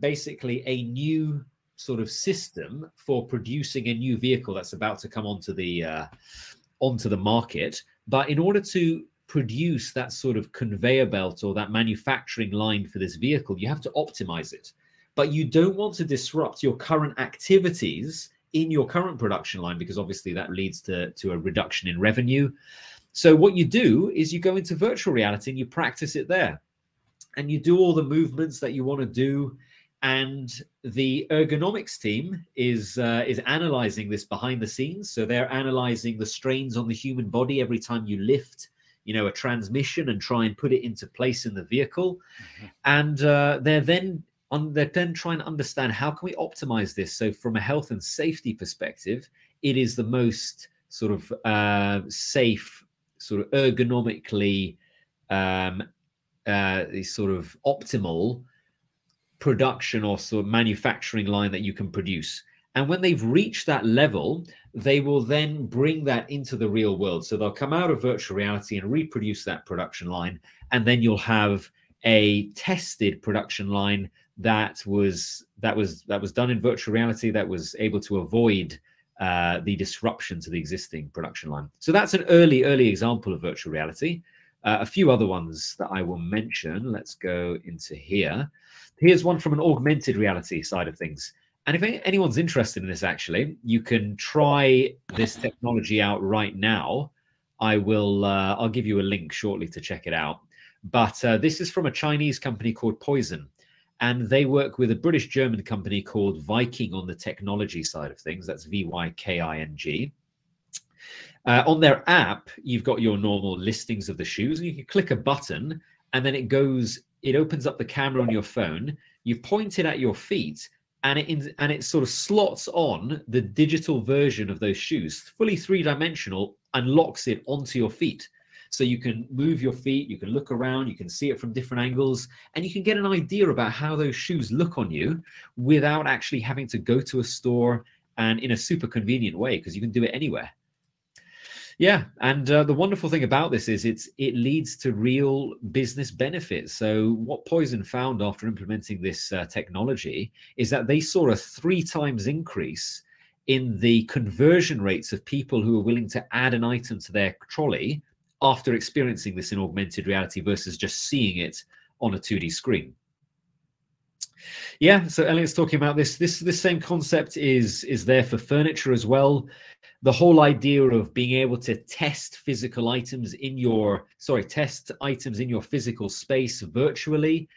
basically a new sort of system for producing a new vehicle that's about to come onto the market. But in order to produce that sort of conveyor belt or that manufacturing line for this vehicle, you have to optimize it. But you don't want to disrupt your current activities in your current production line, because obviously that leads to a reduction in revenue. So what you do is you go into virtual reality and you practice it there. And you do all the movements that you want to do. And the ergonomics team is analyzing this behind the scenes. So they're analyzing the strains on the human body every time you lift a transmission and try and put it into place in the vehicle. Mm-hmm. And they're then trying to understand, how can we optimize this? So from a health and safety perspective, it is the most sort of safe, sort of ergonomically sort of optimal production or sort of manufacturing line that you can produce. And when they've reached that level, they will then bring that into the real world. So they'll come out of virtual reality and reproduce that production line. And then you'll have a tested production line that was done in virtual reality, that was able to avoid the disruption to the existing production line. So that's an early example of virtual reality. A few other ones that I will mention. Let's go into here. Here's one from an augmented reality side of things. And if anyone's interested in this, actually, you can try this technology out right now. I'll give you a link shortly to check it out. But this is from a Chinese company called Poizon. And they work with a British-German company called Viking on the technology side of things. That's V-Y-K-I-N-G. On their app, you've got your normal listings of the shoes. And you can click a button, and then it opens up the camera on your phone. You point it at your feet, and it sort of slots on the digital version of those shoes, fully three-dimensional, and locks it onto your feet. So you can move your feet, you can look around, you can see it from different angles, and you can get an idea about how those shoes look on you without actually having to go to a store, and in a super convenient way, because you can do it anywhere. Yeah, and the wonderful thing about this is it leads to real business benefits. So what Poizon found after implementing this technology is that they saw a 3 times increase in the conversion rates of people who are willing to add an item to their trolley after experiencing this in augmented reality versus just seeing it on a 2D screen. Yeah, so Elliot's talking about this same concept is there for furniture as well. The whole idea of being able to test physical items in your, sorry, test items in your physical space virtually.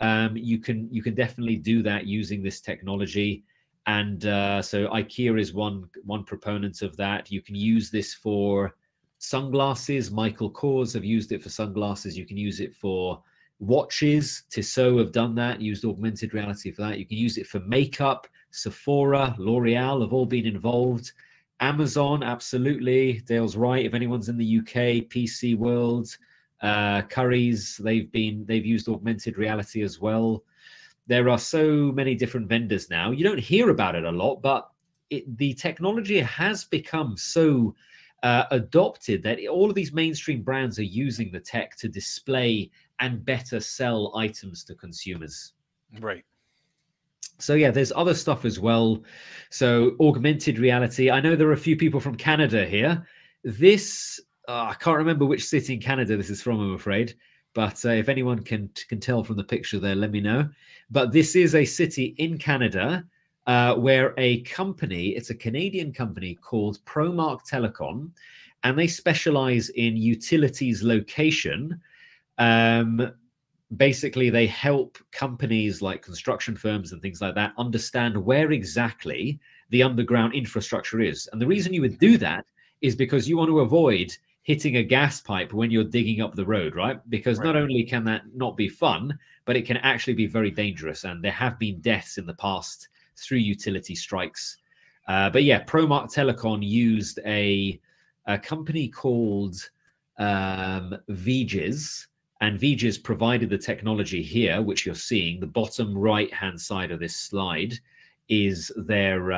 You can definitely do that using this technology. And so IKEA is one proponent of that. You can use this for sunglasses. Michael Kors have used it for sunglasses. You can use it for watches. Tissot have done that, used augmented reality for that. You can use it for makeup. Sephora, L'Oreal have all been involved. Amazon, absolutely. Dale's right. If anyone's in the UK, PC World, Currys, they've used augmented reality as well. There are so many different vendors now. You don't hear about it a lot, but the technology has become so adopted that all of these mainstream brands are using the tech to display and better sell items to consumers. Right. So yeah, there's other stuff as well. So augmented reality. I know there are a few people from Canada here. This, I can't remember which city in Canada this is from, I'm afraid. But if anyone can tell from the picture there, let me know. But this is a city in Canada where a company, it's a Canadian company called Promark Telecom, and they specialize in utilities location. Basically, they help companies like construction firms and things like that understand where exactly the underground infrastructure is. And the reason you would do that is because you want to avoid hitting a gas pipe when you're digging up the road, right? Because not only can that not be fun, but it can actually be very dangerous. And there have been deaths in the past through utility strikes. But yeah, Promark Telecom used a company called Viges, and Viges provided the technology here, which you're seeing. The bottom right-hand side of this slide is their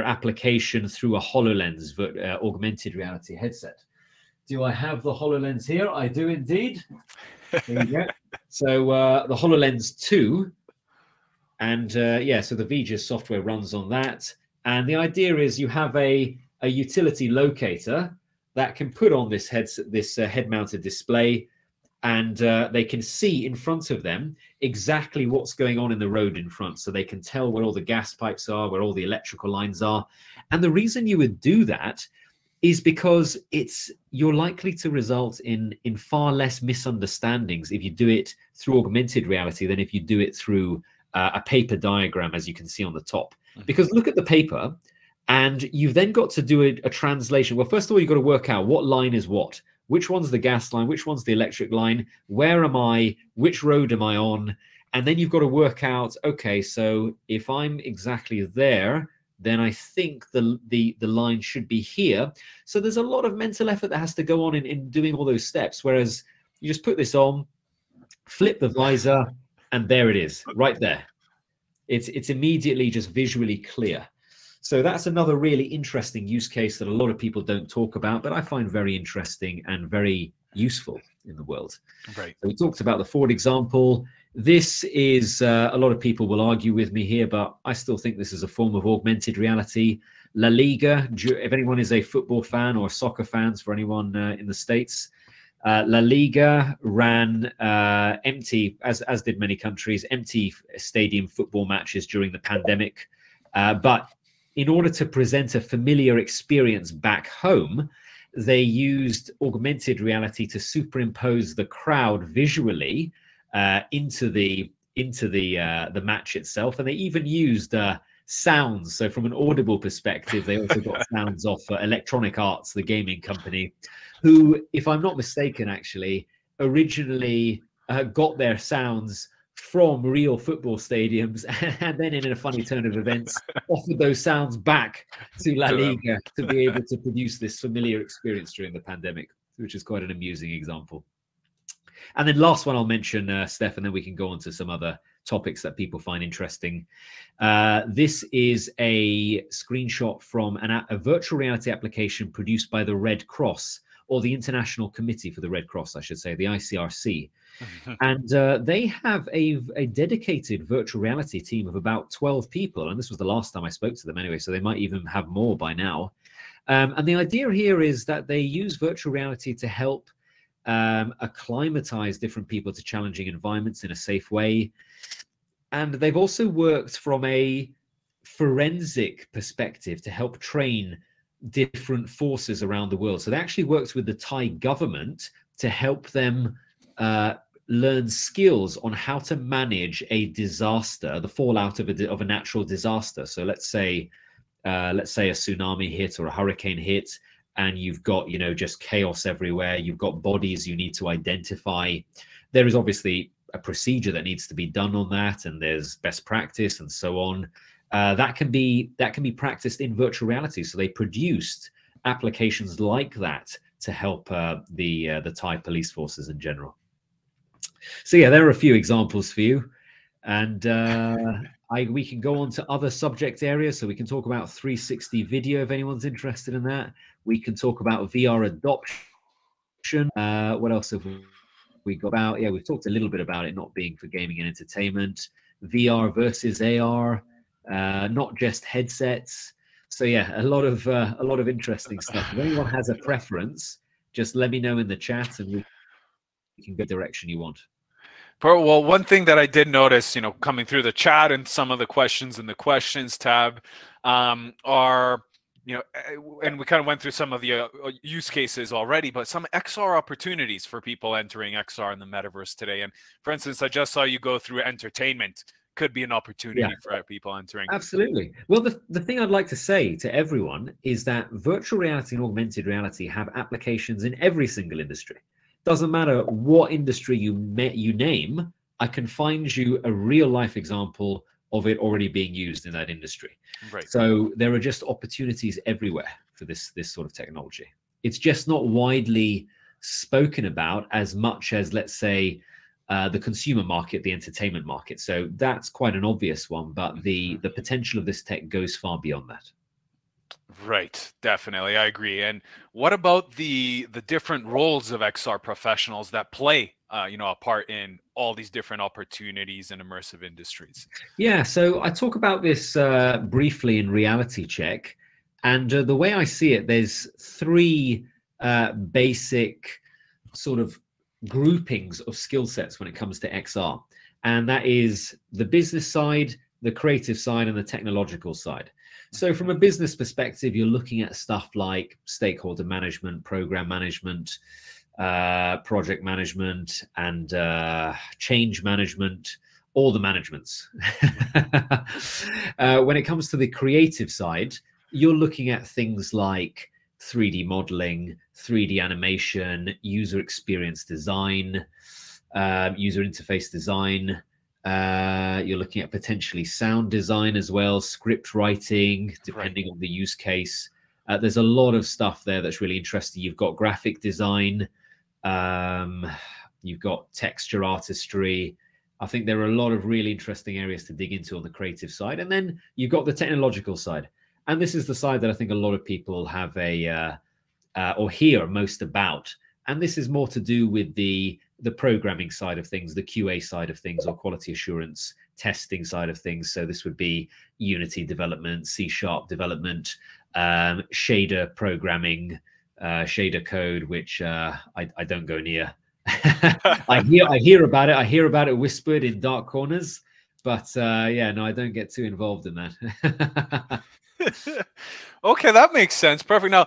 application through a HoloLens augmented reality headset. Do I have the HoloLens here? I do indeed. There you go. So the HoloLens 2, and yeah, so the Viges software runs on that. And the idea is you have a utility locator that can put on this headset, this head-mounted display, and they can see in front of them exactly what's going on in the road in front. So they can tell where all the gas pipes are, where all the electrical lines are. And the reason you would do that is because you're likely to result in far less misunderstandings if you do it through augmented reality than if you do it through a paper diagram, as you can see on the top. Because look at the paper, and you've then got to do a translation. Well, first of all, you've got to work out what line is what. Which one's the gas line? Which one's the electric line? Where am I? Which road am I on? And then you've got to work out, okay, so if I'm exactly there, then I think the line should be here. So there's a lot of mental effort that has to go on in doing all those steps, whereas you just put this on, flip the visor, and there it is, right there. It's immediately just visually clear. So that's another really interesting use case that a lot of people don't talk about, but I find very interesting and very useful in the world. Right. So we talked about the Ford example. This is, a lot of people will argue with me here, but I still think this is a form of augmented reality. La Liga, if anyone is a football fan or soccer fans, for anyone in the States, La Liga ran empty, as did many countries, empty stadium football matches during the pandemic. But in order to present a familiar experience back home, they used augmented reality to superimpose the crowd visually into the match itself, and they even used sounds. So from an audible perspective, they also got sounds off Electronic Arts, the gaming company, who, if I'm not mistaken, actually originally got their sounds from real football stadiums, and then in a funny turn of events offered those sounds back to La Liga to be able to produce this familiar experience during the pandemic, which is quite an amusing example. And then last one I'll mention, Steph, and then we can go on to some other topics that people find interesting. This is a screenshot from a virtual reality application produced by the Red Cross, or the International Committee for the Red Cross, I should say, the ICRC. And they have a dedicated virtual reality team of about 12 people. And this was the last time I spoke to them anyway, so they might even have more by now. And the idea here is that they use virtual reality to help acclimatize different people to challenging environments in a safe way. And they've also worked from a forensic perspective to help train different forces around the world. So they actually worked with the Thai government to help them learn skills on how to manage a disaster, the fallout of a natural disaster. So let's say a tsunami hit or a hurricane hit, and you've got, you know, just chaos everywhere. You've got bodies you need to identify. There is obviously a procedure that needs to be done on that, and there's best practice and so on. That can be practiced in virtual reality. So they produced applications like that to help the Thai police forces in general. So yeah, there are a few examples for you, and we can go on to other subject areas. So we can talk about 360 video if anyone's interested in that. We can talk about VR adoption. What else have we got about? Yeah, we've talked a little bit about it not being for gaming and entertainment. VR versus AR. Not just headsets. So yeah, a lot of interesting stuff. If anyone has a preference, just let me know in the chat, and we can go the direction you want. Well, one thing that I did notice, you know, coming through the chat and some of the questions in the questions tab, are, you know, and we kind of went through some of the use cases already, but some XR opportunities for people entering XR in the metaverse today. And for instance, I just saw you go through entertainment. Could be an opportunity for people entering. Absolutely. Well, the thing I'd like to say to everyone is that virtual reality and augmented reality have applications in every single industry. Doesn't matter what industry you name, I can find you a real life example of it already being used in that industry. Right. So there are just opportunities everywhere for this sort of technology. It's just not widely spoken about as much as, let's say, the consumer market, the entertainment market. So that's quite an obvious one, but the potential of this tech goes far beyond that. Right, definitely, I agree. And what about the different roles of XR professionals that play, you know, a part in all these different opportunities and immersive industries? Yeah, so I talk about this briefly in Reality Check, and the way I see it, there's three basic sort of groupings of skill sets when it comes to XR, and that is the business side, the creative side, and the technological side. So from a business perspective, you're looking at stuff like stakeholder management, program management, project management, and change management, all the managements. When it comes to the creative side, you're looking at things like 3D modeling, 3D animation, user experience design, user interface design. You're looking at potentially sound design as well, script writing, depending on the use case. There's a lot of stuff there that's really interesting. You've got graphic design, you've got texture artistry. I think there are a lot of really interesting areas to dig into on the creative side. And then you've got the technological side. And this is the side that I think a lot of people have a or hear most about. And this is more to do with the programming side of things, the QA side of things, or quality assurance testing side of things. So this would be Unity development, C# development, shader programming, shader code, which I don't go near. I hear about it. I hear about it whispered in dark corners. But yeah, no, I don't get too involved in that. Okay, that makes sense. Perfect. Now,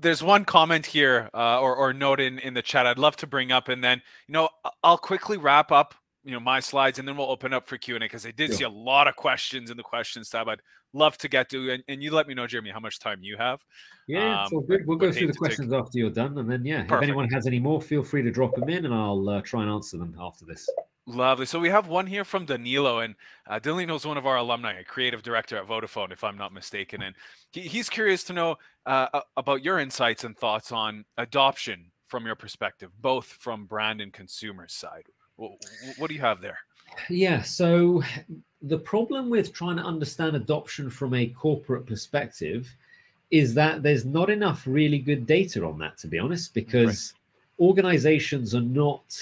there's one comment here or note in the chat I'd love to bring up, and then, you know, I'll quickly wrap up, you know, my slides, and then we'll open up for Q&A, because I did see a lot of questions in the questions tab. I'd love to get to, and you let me know, Jeremy, how much time you have. Yeah, it's all good. We'll go through the questions after you're done, and then, yeah, if anyone has any more, feel free to drop them in, and I'll try and answer them after this. Lovely. So we have one here from Danilo, and Danilo is one of our alumni, a creative director at Vodafone, if I'm not mistaken. And he's curious to know about your insights and thoughts on adoption from your perspective, both from brand and consumer side. What do you have there? Yeah, so the problem with trying to understand adoption from a corporate perspective is that there's not enough really good data on that, to be honest, because organizations are not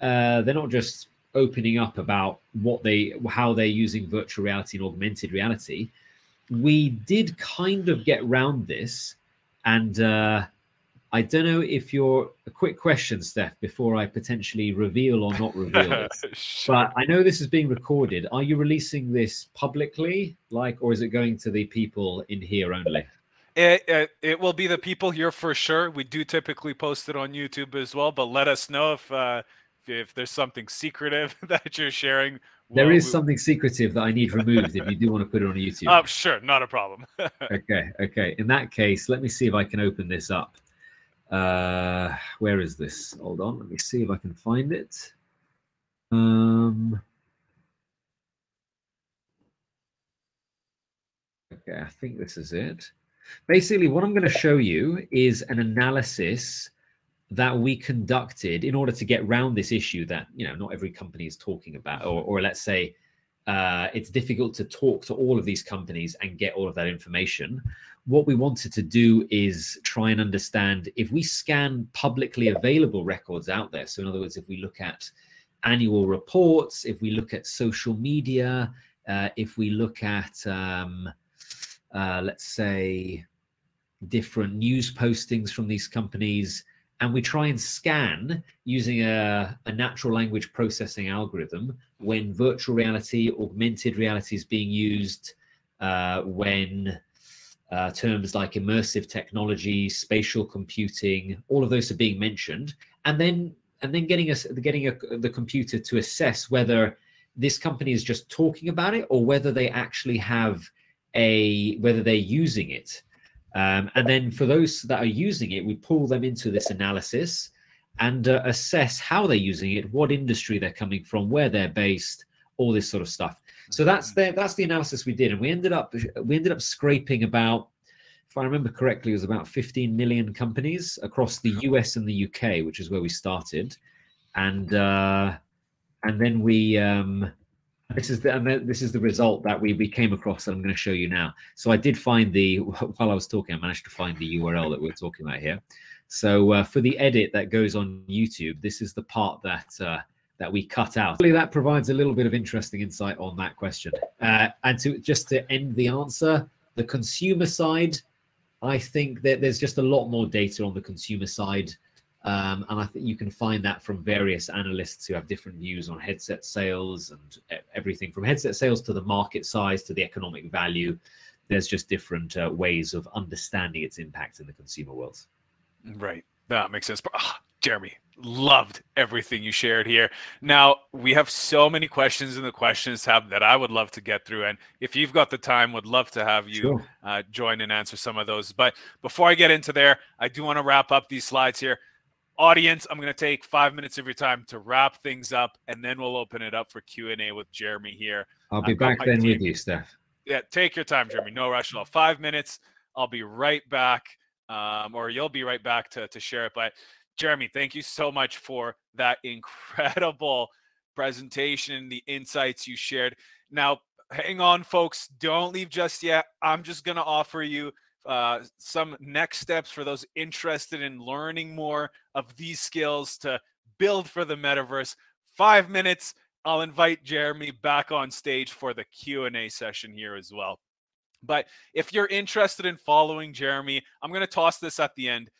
They're not just opening up about how they're using virtual reality and augmented reality. We did kind of get round this, and I don't know if you're a quick question, Steph, before I potentially reveal or not reveal this. But I know this is being recorded. Are you releasing this publicly, like, or is it going to the people in here only? It will be the people here for sure. We do typically post it on YouTube as well, but let us know if there's something secretive that you're sharing. There is something secretive that I need removed if you do want to put it on YouTube. Oh, sure. Not a problem. Okay. In that case, let me see if I can open this up. Where is this? Hold on. Let me see if I can find it. Okay. I think this is it. Basically, what I'm going to show you is an analysis that we conducted in order to get round this issue that, you know, not every company is talking about, or let's say it's difficult to talk to all of these companies and get all of that information. What we wanted to do is try and understand if we scan publicly available records out there. So in other words, if we look at annual reports, if we look at social media, if we look at, let's say, different news postings from these companies, and we try and scan using a natural language processing algorithm when virtual reality, augmented reality is being used, when terms like immersive technology, spatial computing, all of those are being mentioned, and then getting the computer to assess whether this company is just talking about it or whether they actually have whether they're using it. And then for those that are using it, we pull them into this analysis and assess how they're using it, what industry they're coming from, where they're based, all this sort of stuff. So that's the analysis we did, and we ended up scraping about, if I remember correctly, it was about 15 million companies across the US and the UK, which is where we started, and then we. This is the result that we came across that I'm going to show you now. So I did find while I was talking, I managed to find the URL that we're talking about here. So for the edit that goes on YouTube, this is the part that we cut out. Hopefully that provides a little bit of interesting insight on that question. And just to end the answer, the consumer side, I think that there's just a lot more data on the consumer side. And I think you can find that from various analysts who have different views on headset sales and everything from headset sales to the market size to the economic value. There's just different ways of understanding its impact in the consumer world. Right. That makes sense. But, Jeremy, loved everything you shared here. Now, we have so many questions in the questions tab that I would love to get through. And if you've got the time, would love to have you sure. Join and answer some of those. But before I get into there, I do want to wrap up these slides here. Audience, I'm going to take 5 minutes of your time to wrap things up, and then we'll open it up for Q&A with Jeremy here. I'll be back then with you, Steph. Yeah, take your time, Jeremy. No rush at all. 5 minutes. I'll be right back, or you'll be right back to share it. But, Jeremy, thank you so much for that incredible presentation and the insights you shared. Now, hang on, folks. Don't leave just yet. I'm just going to offer you some next steps for those interested in learning more of these skills to build for the metaverse. 5 minutes. I'll invite Jeremy back on stage for the Q&A session here as well. But if you're interested in following Jeremy, I'm going to toss this at the end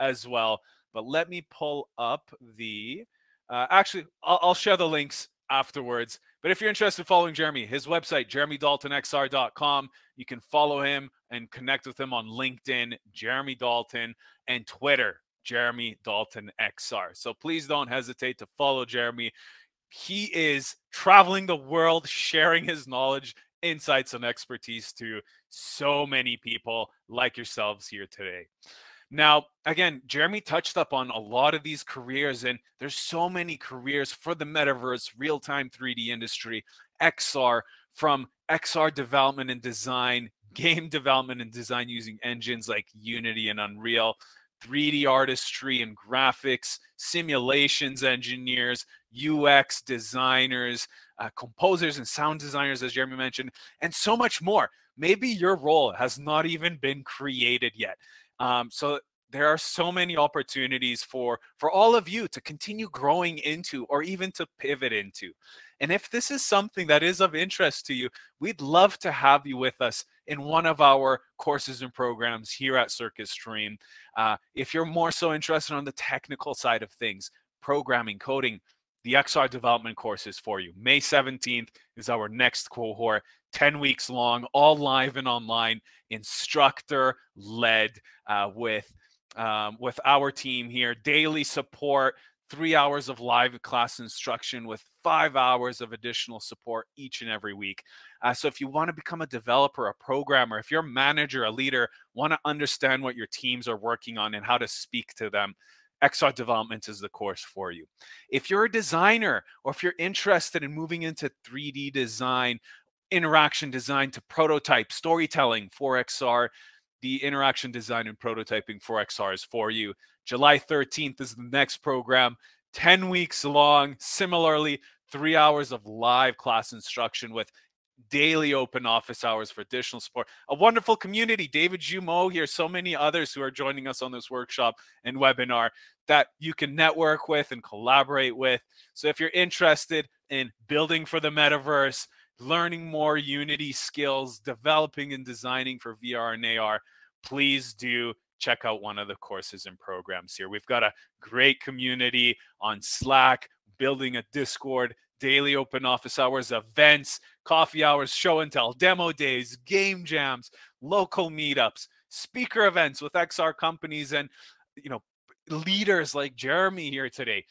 as well. But let me pull up the actually, I'll share the links afterwards. But if you're interested in following Jeremy, his website, jeremydaltonxr.com, you can follow him and connect with him on LinkedIn, Jeremy Dalton, and Twitter, Jeremy Dalton XR. So please don't hesitate to follow Jeremy. He is traveling the world, sharing his knowledge, insights, and expertise to so many people like yourselves here today. Now, again, Jeremy touched up on a lot of these careers, and there's so many careers for the metaverse, real-time 3D industry, XR, from XR development and design, game development and design using engines like Unity and Unreal, 3D artistry and graphics, simulations engineers, UX designers, composers and sound designers, as Jeremy mentioned, and so much more. Maybe your role has not even been created yet. So there are so many opportunities for all of you to continue growing into, or even to pivot into. And if this is something that is of interest to you, we'd love to have you with us in one of our courses and programs here at Circuit Stream. If you're more so interested on the technical side of things, programming, coding, the XR development course is for you. May 17th is our next cohort, 10 weeks long, all live and online, instructor-led with our team here, daily support, 3 hours of live class instruction with 5 hours of additional support each and every week. So if you want to become a developer, a programmer, if you're a manager, a leader, want to understand what your teams are working on and how to speak to them, XR development is the course for you. If you're a designer, or if you're interested in moving into 3D design, interaction design to prototype, storytelling for XR, the interaction design and prototyping for XR is for you. July 13th is the next program, 10 weeks long. Similarly, 3 hours of live class instruction with daily open office hours for additional support. A wonderful community. David Jumeau here, so many others who are joining us on this workshop and webinar that you can network with and collaborate with. So if you're interested in building for the metaverse, learning more Unity skills, developing and designing for VR and AR, please do check out one of the courses and programs here. We've got a great community on Slack, building a Discord, daily open office hours, events, coffee hours, show and tell, demo days, game jams, local meetups, speaker events with XR companies and, you know, leaders like Jeremy here today.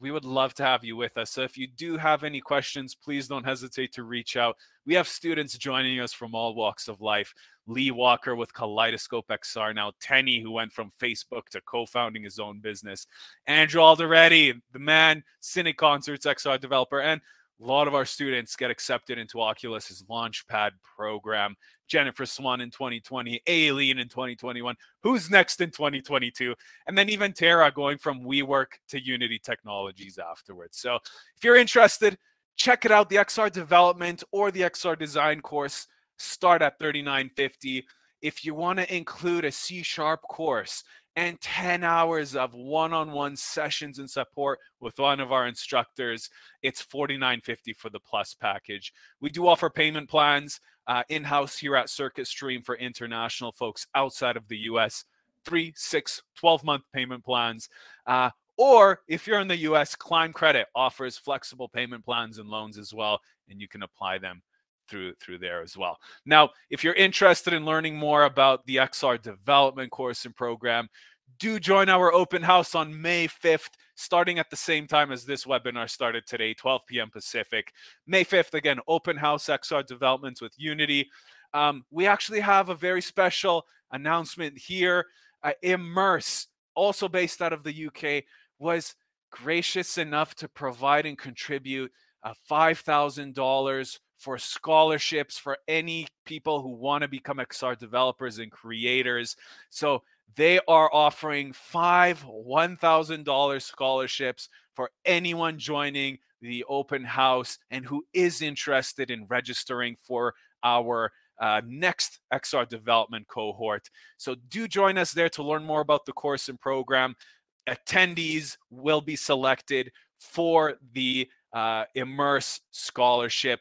We would love to have you with us. So if you do have any questions, please don't hesitate to reach out. We have students joining us from all walks of life. Lee Walker with Kaleidoscope XR now. Tenny, who went from Facebook to co-founding his own business. Andrew Alderetti, the man, Cine Concerts XR developer. And a lot of our students get accepted into Oculus's Launchpad program. Jennifer Swan in 2020, Aileen in 2021, who's next in 2022, and then even Tara going from WeWork to Unity Technologies afterwards. So if you're interested, check it out, the XR development or the XR design course, start at $39.50. If you want to include a C# course and 10 hours of one-on-one sessions and support with one of our instructors, it's $49.50 for the plus package. We do offer payment plans in-house here at Circuit Stream for international folks outside of the US, 3, 6, 12-month payment plans. Or if you're in the US, Climb Credit offers flexible payment plans and loans as well, and you can apply them through there as well. Now, if you're interested in learning more about the XR development course and program, do join our open house on May 5th, starting at the same time as this webinar started today, 12 p.m. Pacific. May 5th, again, open house XR developments with Unity. We actually have a very special announcement here. Immerse, also based out of the UK, was gracious enough to provide and contribute $5,000 for scholarships for any people who want to become XR developers and creators. So they are offering 5 $1,000 scholarships for anyone joining the open house and who is interested in registering for our next XR development cohort. So do join us there to learn more about the course and program. Attendees will be selected for the Immerse scholarship.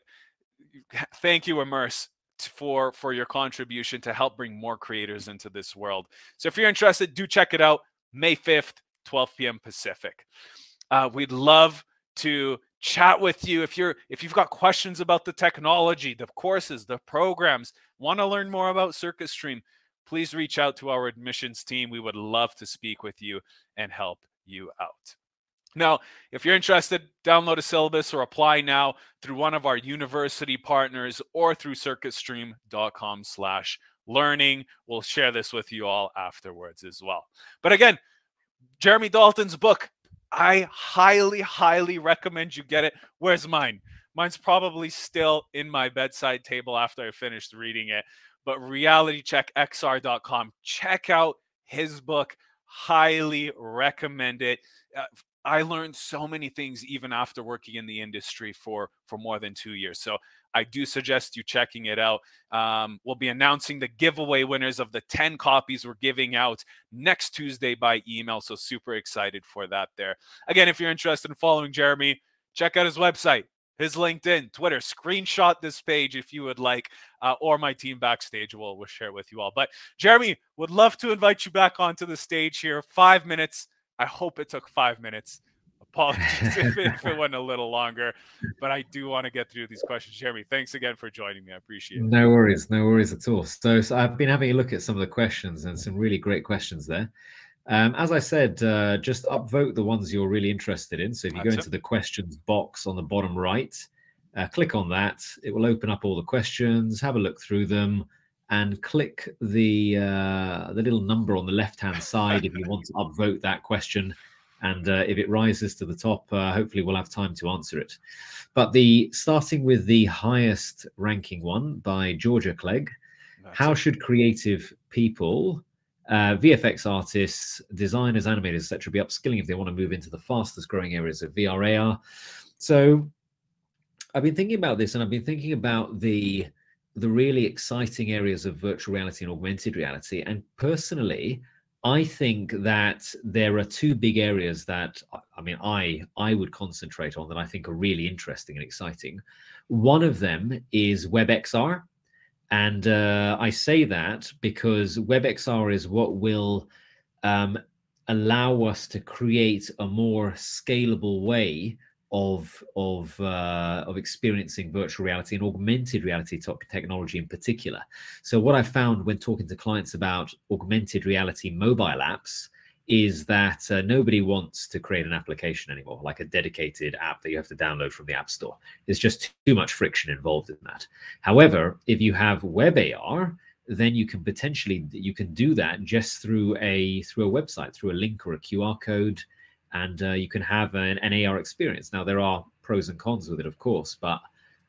Thank you, Immerse, for your contribution to help bring more creators into this world. So if you're interested, do check it out, May 5th, 12 p.m. Pacific. We'd love to chat with you. If you've got questions about the technology, the courses, the programs, want to learn more about Circuit Stream, please reach out to our admissions team. We would love to speak with you and help you out. Now, if you're interested, download a syllabus or apply now through one of our university partners or through circuitstream.com/learning. We'll share this with you all afterwards as well. But again, Jeremy Dalton's book, I highly, highly recommend you get it. Where's mine? Mine's probably still in my bedside table after I finished reading it. But realitycheckxr.com. Check out his book. Highly recommend it. I learned so many things even after working in the industry for more than 2 years. So I do suggest you checking it out. We'll be announcing the giveaway winners of the 10 copies we're giving out next Tuesday by email. So super excited for that there. Again, if you're interested in following Jeremy, check out his website, his LinkedIn, Twitter. Screenshot this page if you would like, or my team backstage will share with you all. But Jeremy, would love to invite you back onto the stage here. 5 minutes. I hope it took 5 minutes. Apologies if it went a little longer, but I do want to get through these questions. Jeremy, thanks again for joining me. I appreciate it. No worries. No worries at all. So I've been having a look at some of the questions and some really great questions there. As I said, just upvote the ones you're really interested in. So if you go into the questions box on the bottom right, click on that. It will open up all the questions, have a look through them, and click the little number on the left-hand side if you want to upvote that question. And if it rises to the top, hopefully we'll have time to answer it. But starting with the highest ranking one by Georgia Clegg, how should creative people, VFX artists, designers, animators, etc., be upskilling if they want to move into the fastest growing areas of VR, AR? So I've been thinking about this, and I've been thinking about the really exciting areas of virtual reality and augmented reality. And personally, I think that there are two big areas that, I mean, I would concentrate on that I think are really interesting and exciting. One of them is WebXR. And I say that because WebXR is what will allow us to create a more scalable way of experiencing virtual reality and augmented reality technology in particular. So what I found when talking to clients about augmented reality mobile apps is that nobody wants to create an application anymore, like a dedicated app that you have to download from the App Store. There's just too much friction involved in that. However, if you have web AR, then you can potentially, you can do that just through a website, through a link or a QR code, and you can have an AR experience. Now, there are pros and cons with it, of course, but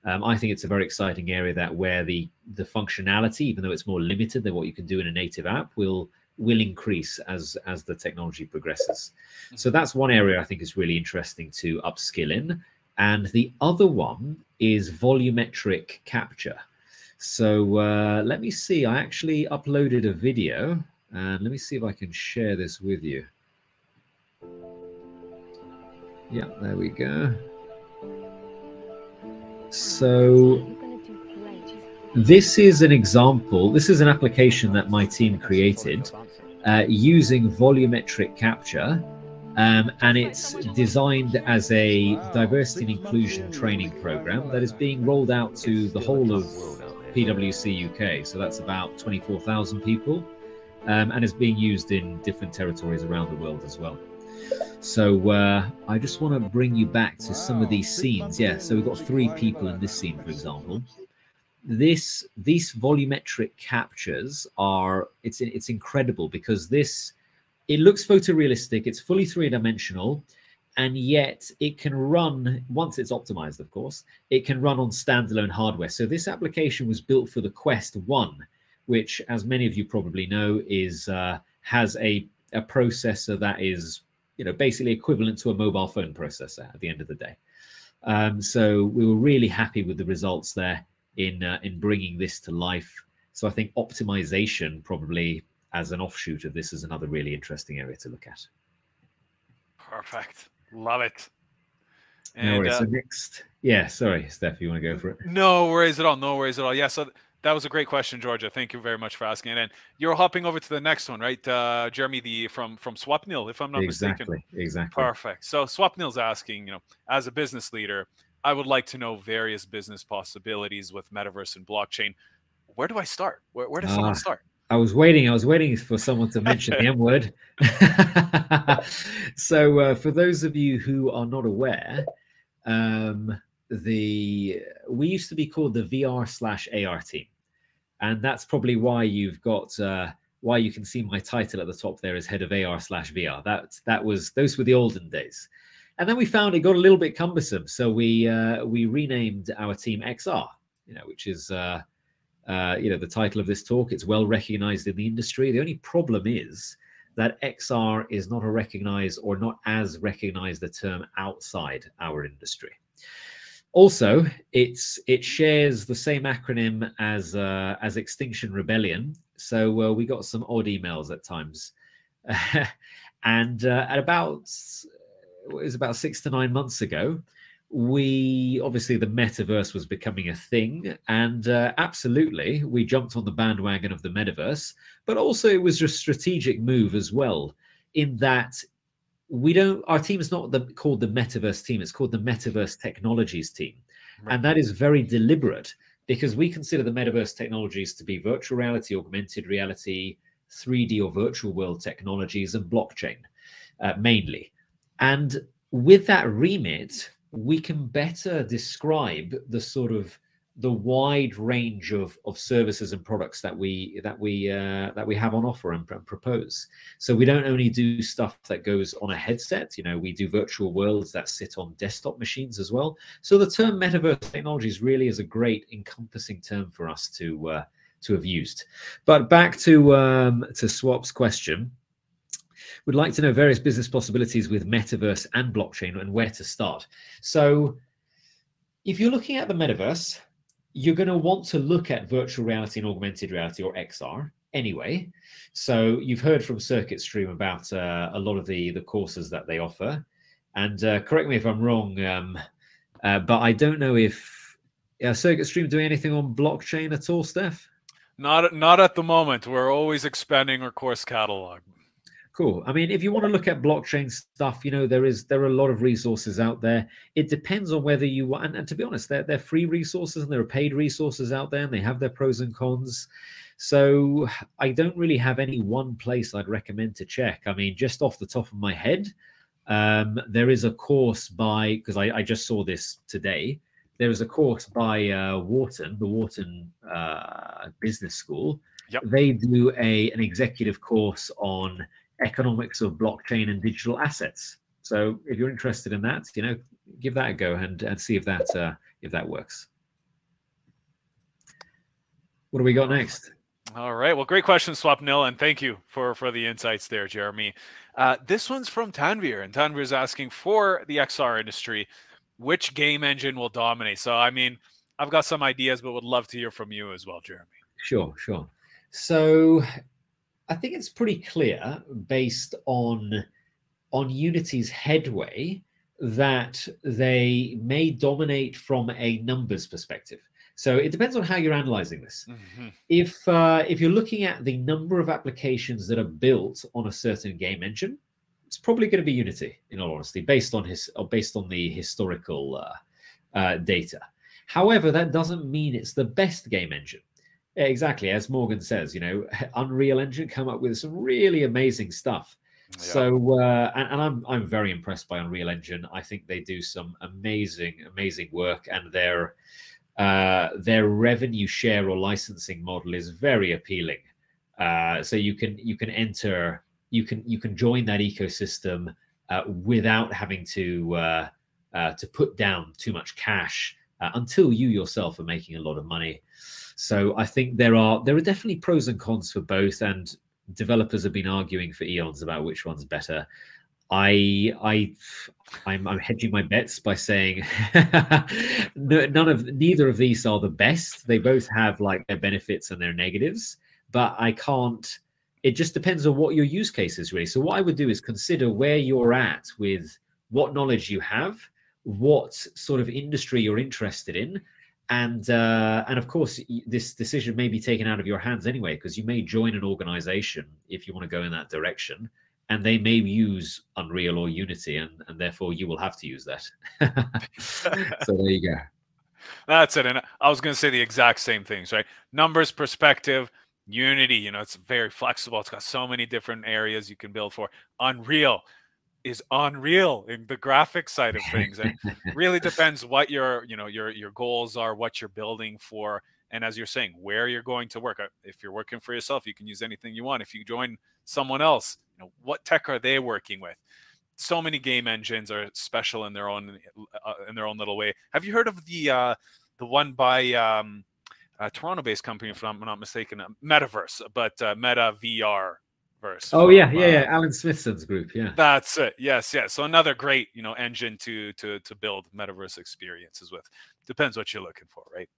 I think it's a very exciting area that where the functionality, even though it's more limited than what you can do in a native app, will increase as the technology progresses. So that's one area I think is really interesting to upskill in. And the other one is volumetric capture. So let me see. I actually uploaded a video, and let me see if I can share this with you. Yeah, there we go. So this is an example. This is an application that my team created using volumetric capture, and it's designed as a diversity and inclusion training program that is being rolled out to the whole of PwC UK. So that's about 24,000 people, and it's being used in different territories around the world as well. So I just want to bring you back to some of these scenes. Yeah, so we've got three people in this scene, for example. These volumetric captures are, it's incredible because it looks photorealistic, it's fully three-dimensional, and yet it can run, once it's optimized, of course, it can run on standalone hardware. So this application was built for the Quest 1, which, as many of you probably know, is has a processor that is, you know, basically equivalent to a mobile phone processor at the end of the day. So we were really happy with the results there in bringing this to life. So I think optimization, probably as an offshoot of this, is another really interesting area to look at. Perfect. Love it. And no worries. So next, yeah, sorry, Steph, you want to go for it? No worries at all. No worries at all. Yeah. So that was a great question, Georgia. Thank you very much for asking it. And you're hopping over to the next one, right, Jeremy? From Swapnil, if I'm not mistaken. Exactly. Perfect. So Swapnil's asking, you know, as a business leader, I would like to know various business possibilities with metaverse and blockchain. Where do I start? Where does someone start? I was waiting for someone to mention the M word. So for those of you who are not aware, we used to be called the VR/AR team, and that's probably why you've got why you can see my title at the top there is head of AR/VR. Those were the olden days, and then we found it got a little bit cumbersome, so we renamed our team XR, you know, which is you know, the title of this talk. It's well recognized in the industry. The only problem is that XR is not a recognized or not as recognized a term outside our industry. Also, it shares the same acronym as Extinction Rebellion. So we got some odd emails at times. And at about, it was about 6 to 9 months ago, we obviously the metaverse was becoming a thing, and absolutely we jumped on the bandwagon of the metaverse, but also it was a strategic move as well, in that we don't, our team is not called the metaverse team, it's called the metaverse technologies team. Right. And that is very deliberate, because we consider the metaverse technologies to be virtual reality, augmented reality, 3D or virtual world technologies, and blockchain mainly. And with that remit, we can better describe the sort of the wide range of services and products that we have on offer and propose. So we don't only do stuff that goes on a headset, you know, we do virtual worlds that sit on desktop machines as well. So the term metaverse technologies really is a great encompassing term for us to have used. But back to Swap's question. Would like to know various business possibilities with metaverse and blockchain and where to start. So if you're looking at the metaverse, you're going to want to look at virtual reality and augmented reality, or XR anyway. So you've heard from Circuit Stream about a lot of the courses that they offer. And correct me if I'm wrong, but I don't know if Circuit Stream doing anything on blockchain at all, Steph? Not at the moment. We're always expanding our course catalog. Cool. I mean, if you want to look at blockchain stuff, you know, there are a lot of resources out there. It depends on whether you want, and to be honest, they're free resources and there are paid resources out there, and they have their pros and cons. So I don't really have any one place I'd recommend to check. I mean, just off the top of my head, there is a course by, because I just saw this today, there is a course by Wharton, the Wharton Business School. Yep. They do an executive course on economics of blockchain and digital assets. So if you're interested in that, you know, give that a go and see if that works. What do we got next? All right. Well, great question, Swapnil, and thank you for the insights there, Jeremy. This one's from Tanvir, and Tanvir's asking, for the XR industry, which game engine will dominate? So, I mean, I've got some ideas, but would love to hear from you as well, Jeremy. Sure, sure. So I think it's pretty clear, based on Unity's headway, that they may dominate from a numbers perspective. So it depends on how you're analyzing this. Mm-hmm. If you're looking at the number of applications that are built on a certain game engine, it's probably going to be Unity, in all honesty, based on the historical data. However, that doesn't mean it's the best game engine. Exactly, as Morgan says, you know, Unreal Engine come up with some really amazing stuff. Yeah. So, and I'm very impressed by Unreal Engine. I think they do some amazing work, and their revenue share or licensing model is very appealing. So you can join that ecosystem without having to put down too much cash until you yourself are making a lot of money. So I think there are definitely pros and cons for both, and developers have been arguing for eons about which one's better. I'm hedging my bets by saying neither of these are the best. They both have like their benefits and their negatives, but I can't. It just depends on what your use case is, really. So what I would do is consider where you're at with what knowledge you have, what sort of industry you're interested in. And of course, this decision may be taken out of your hands anyway, because you may join an organization if you want to go in that direction, and they may use Unreal or Unity, and therefore you will have to use that. So there you go. That's it. And I was going to say the exact same things, right? Numbers perspective, Unity, you know, it's very flexible. It's got so many different areas you can build for. Unreal is unreal in the graphic side of things, and really depends what your goals are, what you're building for, and as you're saying, where you're going to work. If you're working for yourself, you can use anything you want. If you join someone else, you know, what tech are they working with? So many game engines are special in their own little way. Have you heard of the one by a Toronto-based company, if I'm not mistaken, Metaverse, but Meta VR? verse. Oh yeah, yeah. Alan Smithson's group. Yeah, that's it. Yes, yes. So another great, you know, engine to build metaverse experiences with. Depends what you're looking for, right?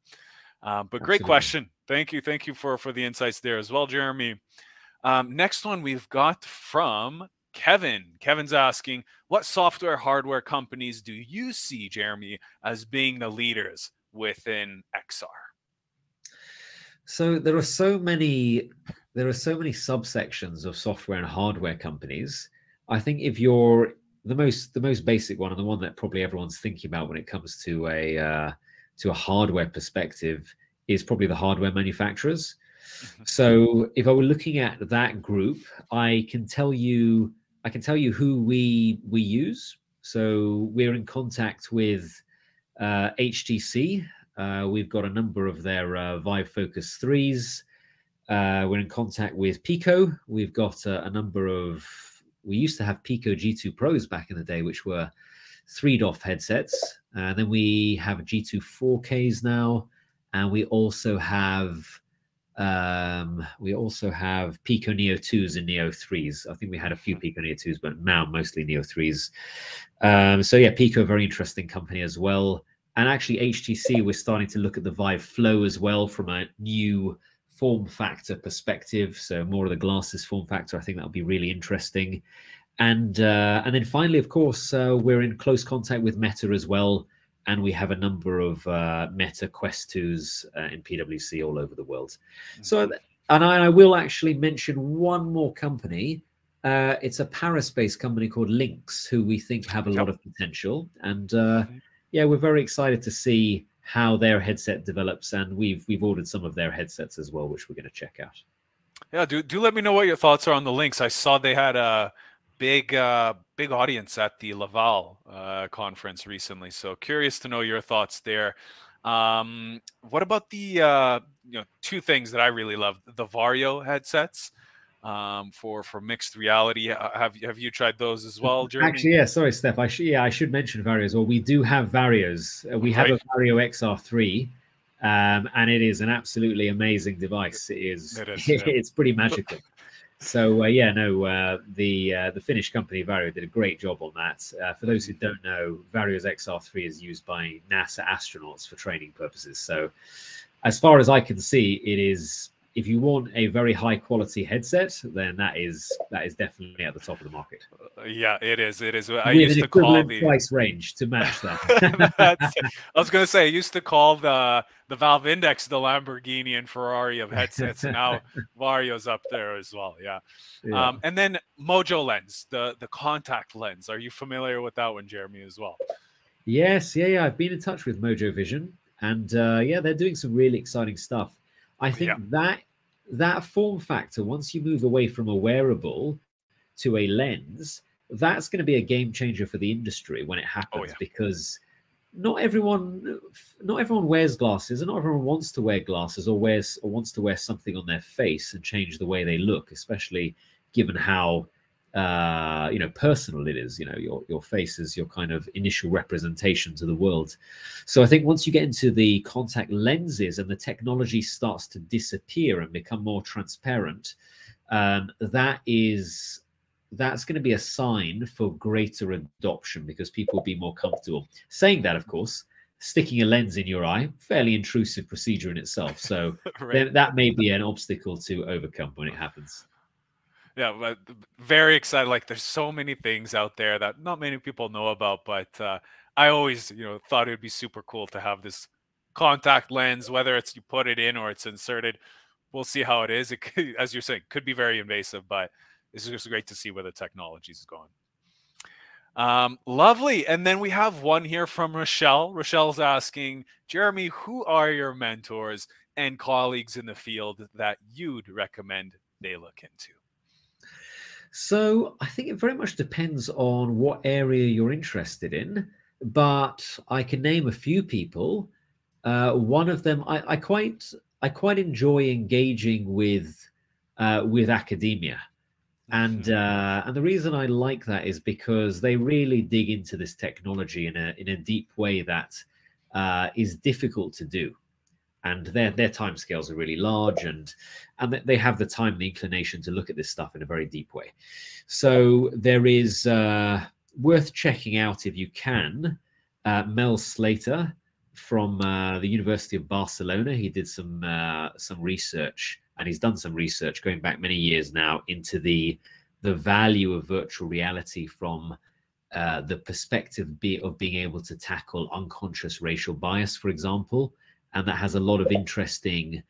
But great question. Thank you for the insights there as well, Jeremy. Next one we've got from Kevin. Kevin's asking, what software, hardware companies do you see, Jeremy, as being the leaders within XR? So there are so many. There are so many subsections of software and hardware companies. I think if you're the most basic one, and the one that probably everyone's thinking about when it comes to a hardware perspective, is probably the hardware manufacturers. So if I were looking at that group, I can tell you who we use. So we're in contact with HTC. We've got a number of their Vive Focus 3s. We're in contact with Pico. We've got a number of, we used to have Pico G2 Pros back in the day, which were 3DOF headsets. And then we have G2 4Ks now. And we also have Pico Neo 2s and Neo 3s. I think we had a few Pico Neo 2s, but now mostly Neo 3s. So yeah, Pico, very interesting company as well. And actually HTC, we're starting to look at the Vive Flow as well from a new form factor perspective. So more of the glasses form factor. I think that'll be really interesting. And then finally, of course, we're in close contact with Meta as well. And we have a number of Meta Quest 2s in PwC all over the world. Mm-hmm. So, and I will actually mention one more company. It's a Paris-based company called Lynx, who we think have a lot of potential. And yeah, we're very excited to see how their headset develops. And we've ordered some of their headsets as well, which we're going to check out. Yeah, do let me know what your thoughts are on the Lynx. I saw they had a big audience at the Laval conference recently. So curious to know your thoughts there. What about the you know, two things that I really love, the Vario headsets for mixed reality. Have you tried those as well, Jeremy? Actually, yeah. Sorry, Steph. I should mention Vario as well. We do have Varios. We have a Vario XR3. And it is an absolutely amazing device. It is yeah. It's pretty magical. So yeah, no, the Finnish company Vario did a great job on that. For those who don't know, Vario's XR3 is used by NASA astronauts for training purposes. So as far as I can see, it is, if you want a very high quality headset, then that is definitely at the top of the market. Yeah, it is. It is. I used to call the price range to match that. I was going to say, I used to call the Valve Index the Lamborghini and Ferrari of headsets. Now Vario's up there as well. Yeah. Yeah. And then Mojo Lens, the contact lens. Are you familiar with that one, Jeremy, as well? Yes. Yeah. Yeah. I've been in touch with Mojo Vision, and yeah, they're doing some really exciting stuff. I think that form factor, once you move away from a wearable to a lens, that's going to be a game changer for the industry when it happens, because not everyone wears glasses, and not everyone wants to wear glasses or wants to wear something on their face and change the way they look, especially given how you know, personal it is. You know, your face is your kind of initial representation to the world. So I think once you get into the contact lenses and the technology starts to disappear and become more transparent, that's going to be a sign for greater adoption, because people will be more comfortable. Saying that, of course, sticking a lens in your eye, fairly intrusive procedure in itself. So right. That may be an obstacle to overcome when it happens. Yeah, but very excited. Like, there's so many things out there that not many people know about, but I always, you know, thought it would be super cool to have this contact lens, whether it's you put it in or it's inserted. We'll see how it is. It could, as you're saying, could be very invasive, but it's just great to see where the technology is going. Lovely. And then we have one here from Rochelle. Rochelle's asking, Jeremy, who are your mentors and colleagues in the field that you'd recommend they look into? So I think it very much depends on what area you're interested in, but I can name a few people. One of them, I quite enjoy engaging with academia, and the reason I like that is because they really dig into this technology in a deep way that is difficult to do. and their time scales are really large, and they have the time and the inclination to look at this stuff in a very deep way. So there is worth checking out if you can. Mel Slater from the University of Barcelona, he did some research, and he's done some research going back many years now into the value of virtual reality from the perspective of being able to tackle unconscious racial bias, for example. And that has a lot of interesting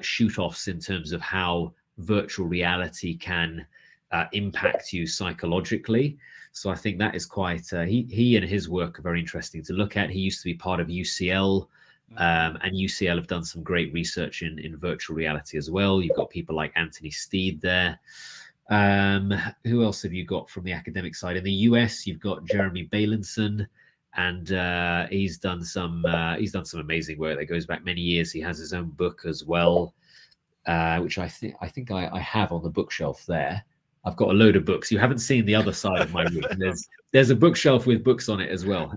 shoot-offs in terms of how virtual reality can impact you psychologically. So I think that is quite, he and his work are very interesting to look at. He used to be part of UCL, and UCL have done some great research in virtual reality as well. You've got people like Anthony Steed there. Who else have you got from the academic side? In the US, you've got Jeremy Bailenson, and he's done some amazing work that goes back many years. He has his own book as well, which I have on the bookshelf there. I've got a load of books. You haven't seen the other side of my room. There's a bookshelf with books on it as well.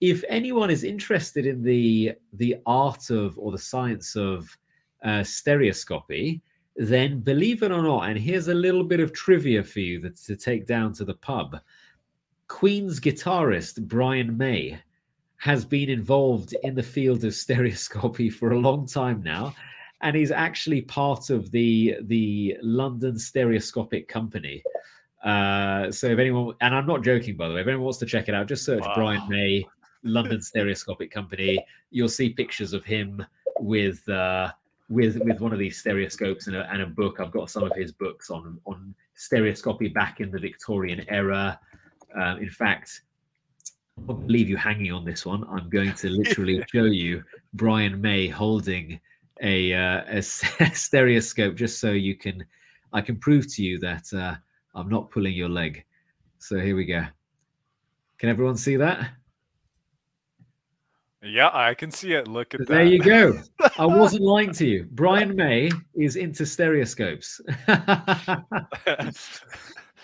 If anyone is interested in the art of, or the science of, stereoscopy, then believe it or not, and here's a little bit of trivia for you to take down to the pub. Queen's guitarist Brian May has been involved in the field of stereoscopy for a long time now, and he's actually part of the London Stereoscopic Company. So if anyone, and I'm not joking by the way, if anyone wants to check it out, just search wow. Brian May, London Stereoscopic Company. You'll see pictures of him with one of these stereoscopes and a book. I've got some of his books on stereoscopy back in the Victorian era. In fact, I won't leave you hanging on this one. I'm going to literally show you Brian May holding a stereoscope, just so you can, I can prove to you that I'm not pulling your leg. So here we go. Can everyone see that? Yeah, I can see it. Look at that. There you go. I wasn't lying to you. Brian May is into stereoscopes.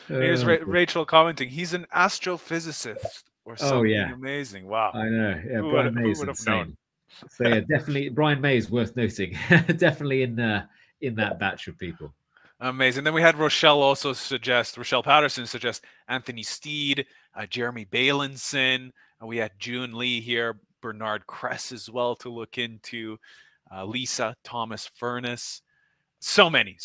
Here's Rachel commenting. He's an astrophysicist or something. Oh, yeah. Amazing. Wow. I know. Yeah, Brian May is insane. So yeah, definitely Brian May is worth noting. Definitely in that batch of people. Amazing. Then we had Rochelle also suggest, Rochelle Patterson suggest Anthony Steed, Jeremy Bailenson. We had June Lee here. Bernard Kress as well to look into, Lisa Thomas Furness. So many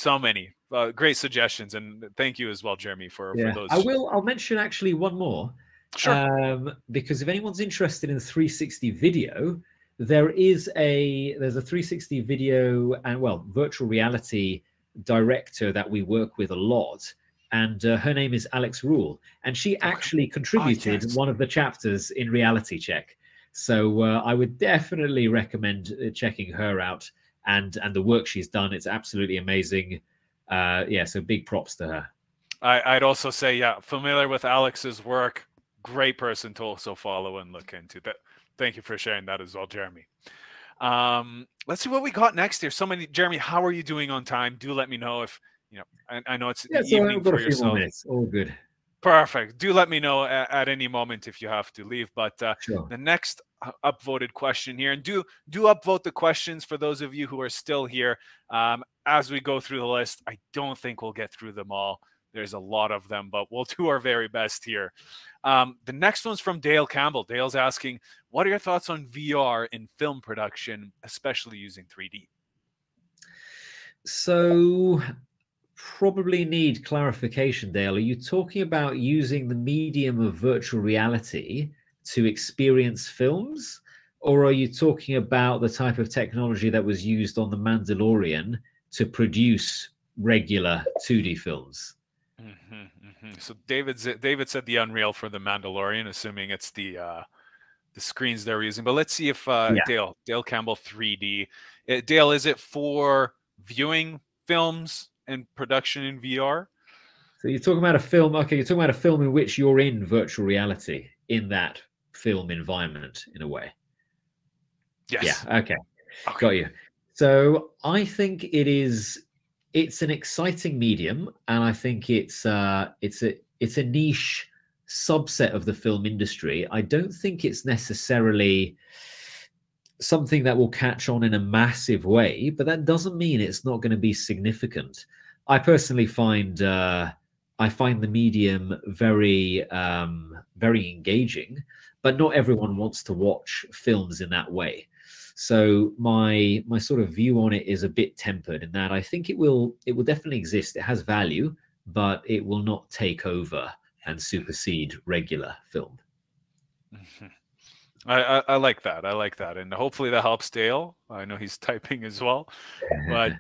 great suggestions, and thank you as well, Jeremy, for those. I'll mention actually one more, sure. Because if anyone's interested in 360 video, there's a 360 video and virtual reality director that we work with a lot. And her name is Alex Rule, and she actually contributed one of the chapters in Reality Check. So I would definitely recommend checking her out and the work she's done. It's absolutely amazing. Yeah, so big props to her. I'd also say, yeah, familiar with Alex's work. Great person to also follow and look into. That. Thank you for sharing that as well, Jeremy. Let's see what we got next here. So many, Jeremy, how are you doing on time? Do let me know if, you know, I know it's evening for yourself. All good. Perfect. Do let me know at any moment if you have to leave. But sure. The next upvoted question here, and do upvote the questions for those of you who are still here. As we go through the list, I don't think we'll get through them all. There's a lot of them, but we'll do our very best here. The next one's from Dale Campbell. Dale's asking, what are your thoughts on VR in film production, especially using 3D? So... probably need clarification, Dale. Are you talking about using the medium of virtual reality to experience films, or are you talking about the type of technology that was used on The Mandalorian to produce regular 2D films? So David said the Unreal for The Mandalorian, assuming it's the screens they're using. But let's see if Dale Campbell 3D. Dale, is it for viewing films and production in VR? So you're talking about a film. Okay, you're talking about a film in which you're in virtual reality in that film environment in a way. Yes. Yeah. Okay. Got you. So I think it's an exciting medium, and I think it's a niche subset of the film industry. I don't think it's necessarily something that will catch on in a massive way, but that doesn't mean it's not going to be significant. I personally find the medium very very engaging, but not everyone wants to watch films in that way. So my sort of view on it is a bit tempered in that I think it will definitely exist. It has value, but it will not take over and supersede regular film. Mm-hmm. I like that. I like that. And hopefully that helps Dale. I know he's typing as well. But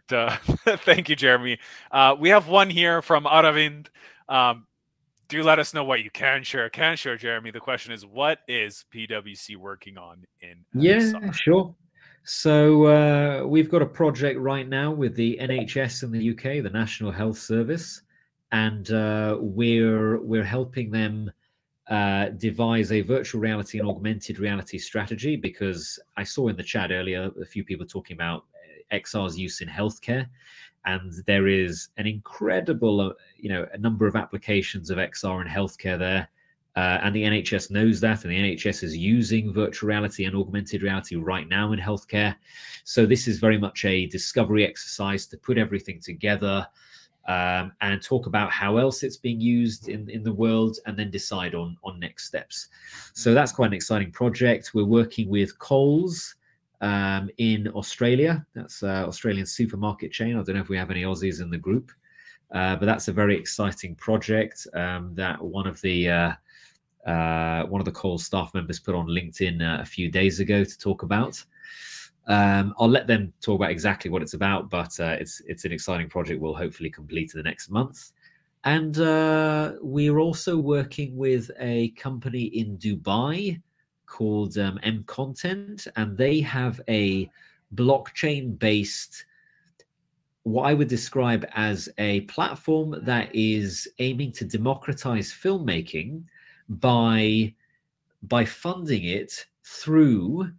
thank you, Jeremy. We have one here from Aravind. Do let us know what you can share. Jeremy. The question is, what is PwC working on in Amazon? Sure. So we've got a project right now with the NHS in the UK, the National Health Service. And we're helping them devise a virtual reality and augmented reality strategy, because I saw in the chat earlier a few people talking about XR's use in healthcare, and there is an incredible, a number of applications of XR in healthcare there, and the NHS knows that, and the NHS is using virtual reality and augmented reality right now in healthcare. So this is very much a discovery exercise to put everything together. And talk about how else it's being used in the world, and then decide on next steps. So that's quite an exciting project. We're working with Coles in Australia. That's an Australian supermarket chain. I don't know if we have any Aussies in the group, but that's a very exciting project that one of the Coles staff members put on LinkedIn a few days ago to talk about. I'll let them talk about exactly what it's about, but it's an exciting project we'll hopefully complete in the next month. And we're also working with a company in Dubai called M Content, and they have a blockchain-based, what I would describe as a platform that is aiming to democratize filmmaking by funding it through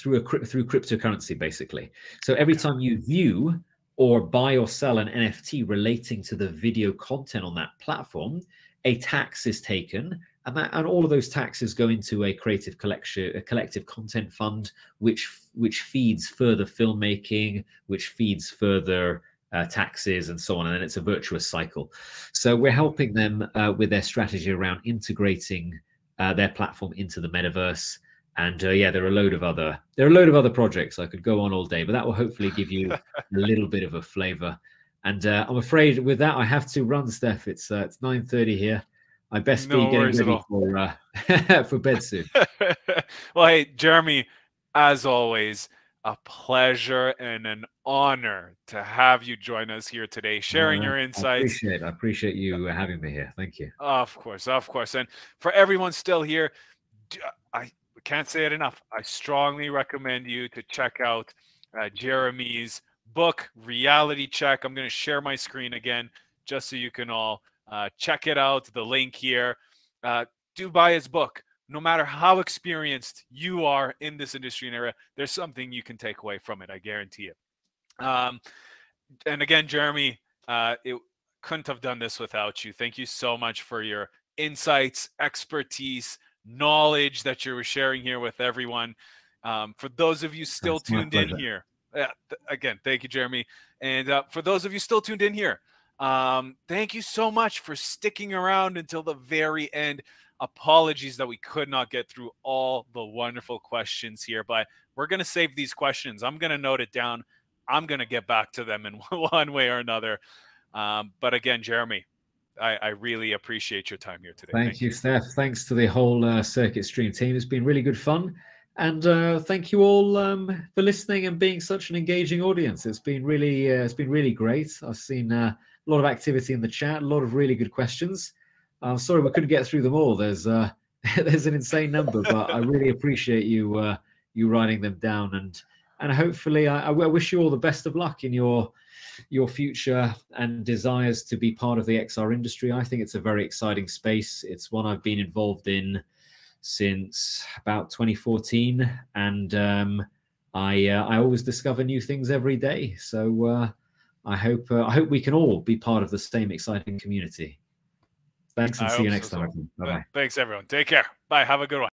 cryptocurrency, basically. So every time you view or buy or sell an NFT relating to the video content on that platform, a tax is taken, and all of those taxes go into a creative collection, a collective content fund, which feeds further filmmaking, which feeds further taxes, and so on. And then it's a virtuous cycle. So we're helping them with their strategy around integrating their platform into the metaverse. And yeah, there are a load of other projects. I could go on all day, but that will hopefully give you a little bit of a flavor. And I'm afraid with that I have to run, Steph. It's 9:30 here. I best be getting ready for for bed soon. Well, hey, Jeremy, as always, a pleasure and an honor to have you join us here today, sharing your insights. I appreciate you having me here. Thank you. Of course. And for everyone still here, I can't say it enough. I strongly recommend you to check out Jeremy's book, Reality Check. I'm going to share my screen again, just so you can all check it out. The link here. Do buy his book. No matter how experienced you are in this industry and area, there's something you can take away from it. I guarantee it. And again, Jeremy, couldn't have done this without you. Thank you so much for your insights, expertise, knowledge that you're sharing here with everyone. For those of you still tuned in here, again, thank you, Jeremy. And for those of you still tuned in here, thank you so much for sticking around until the very end. Apologies that we could not get through all the wonderful questions here, but we're going to save these questions. I'm going to note it down. I'm going to get back to them in one way or another. But again, Jeremy, I really appreciate your time here today. Thank you, Steph. Thanks to the whole Circuit Stream team. It's been really good fun. And thank you all for listening and being such an engaging audience. It's been really great. I've seen a lot of activity in the chat, a lot of really good questions. I'm sorry we couldn't get through them all. There's an insane number, but I really appreciate you you writing them down, and hopefully I wish you all the best of luck in your future and desires to be part of the XR industry. I think it's a very exciting space. It's one I've been involved in since about 2014, and I always discover new things every day. So I hope we can all be part of the same exciting community. Thanks, and see you next time. Bye-bye. Thanks, everyone. Take care. Bye. Have a good one.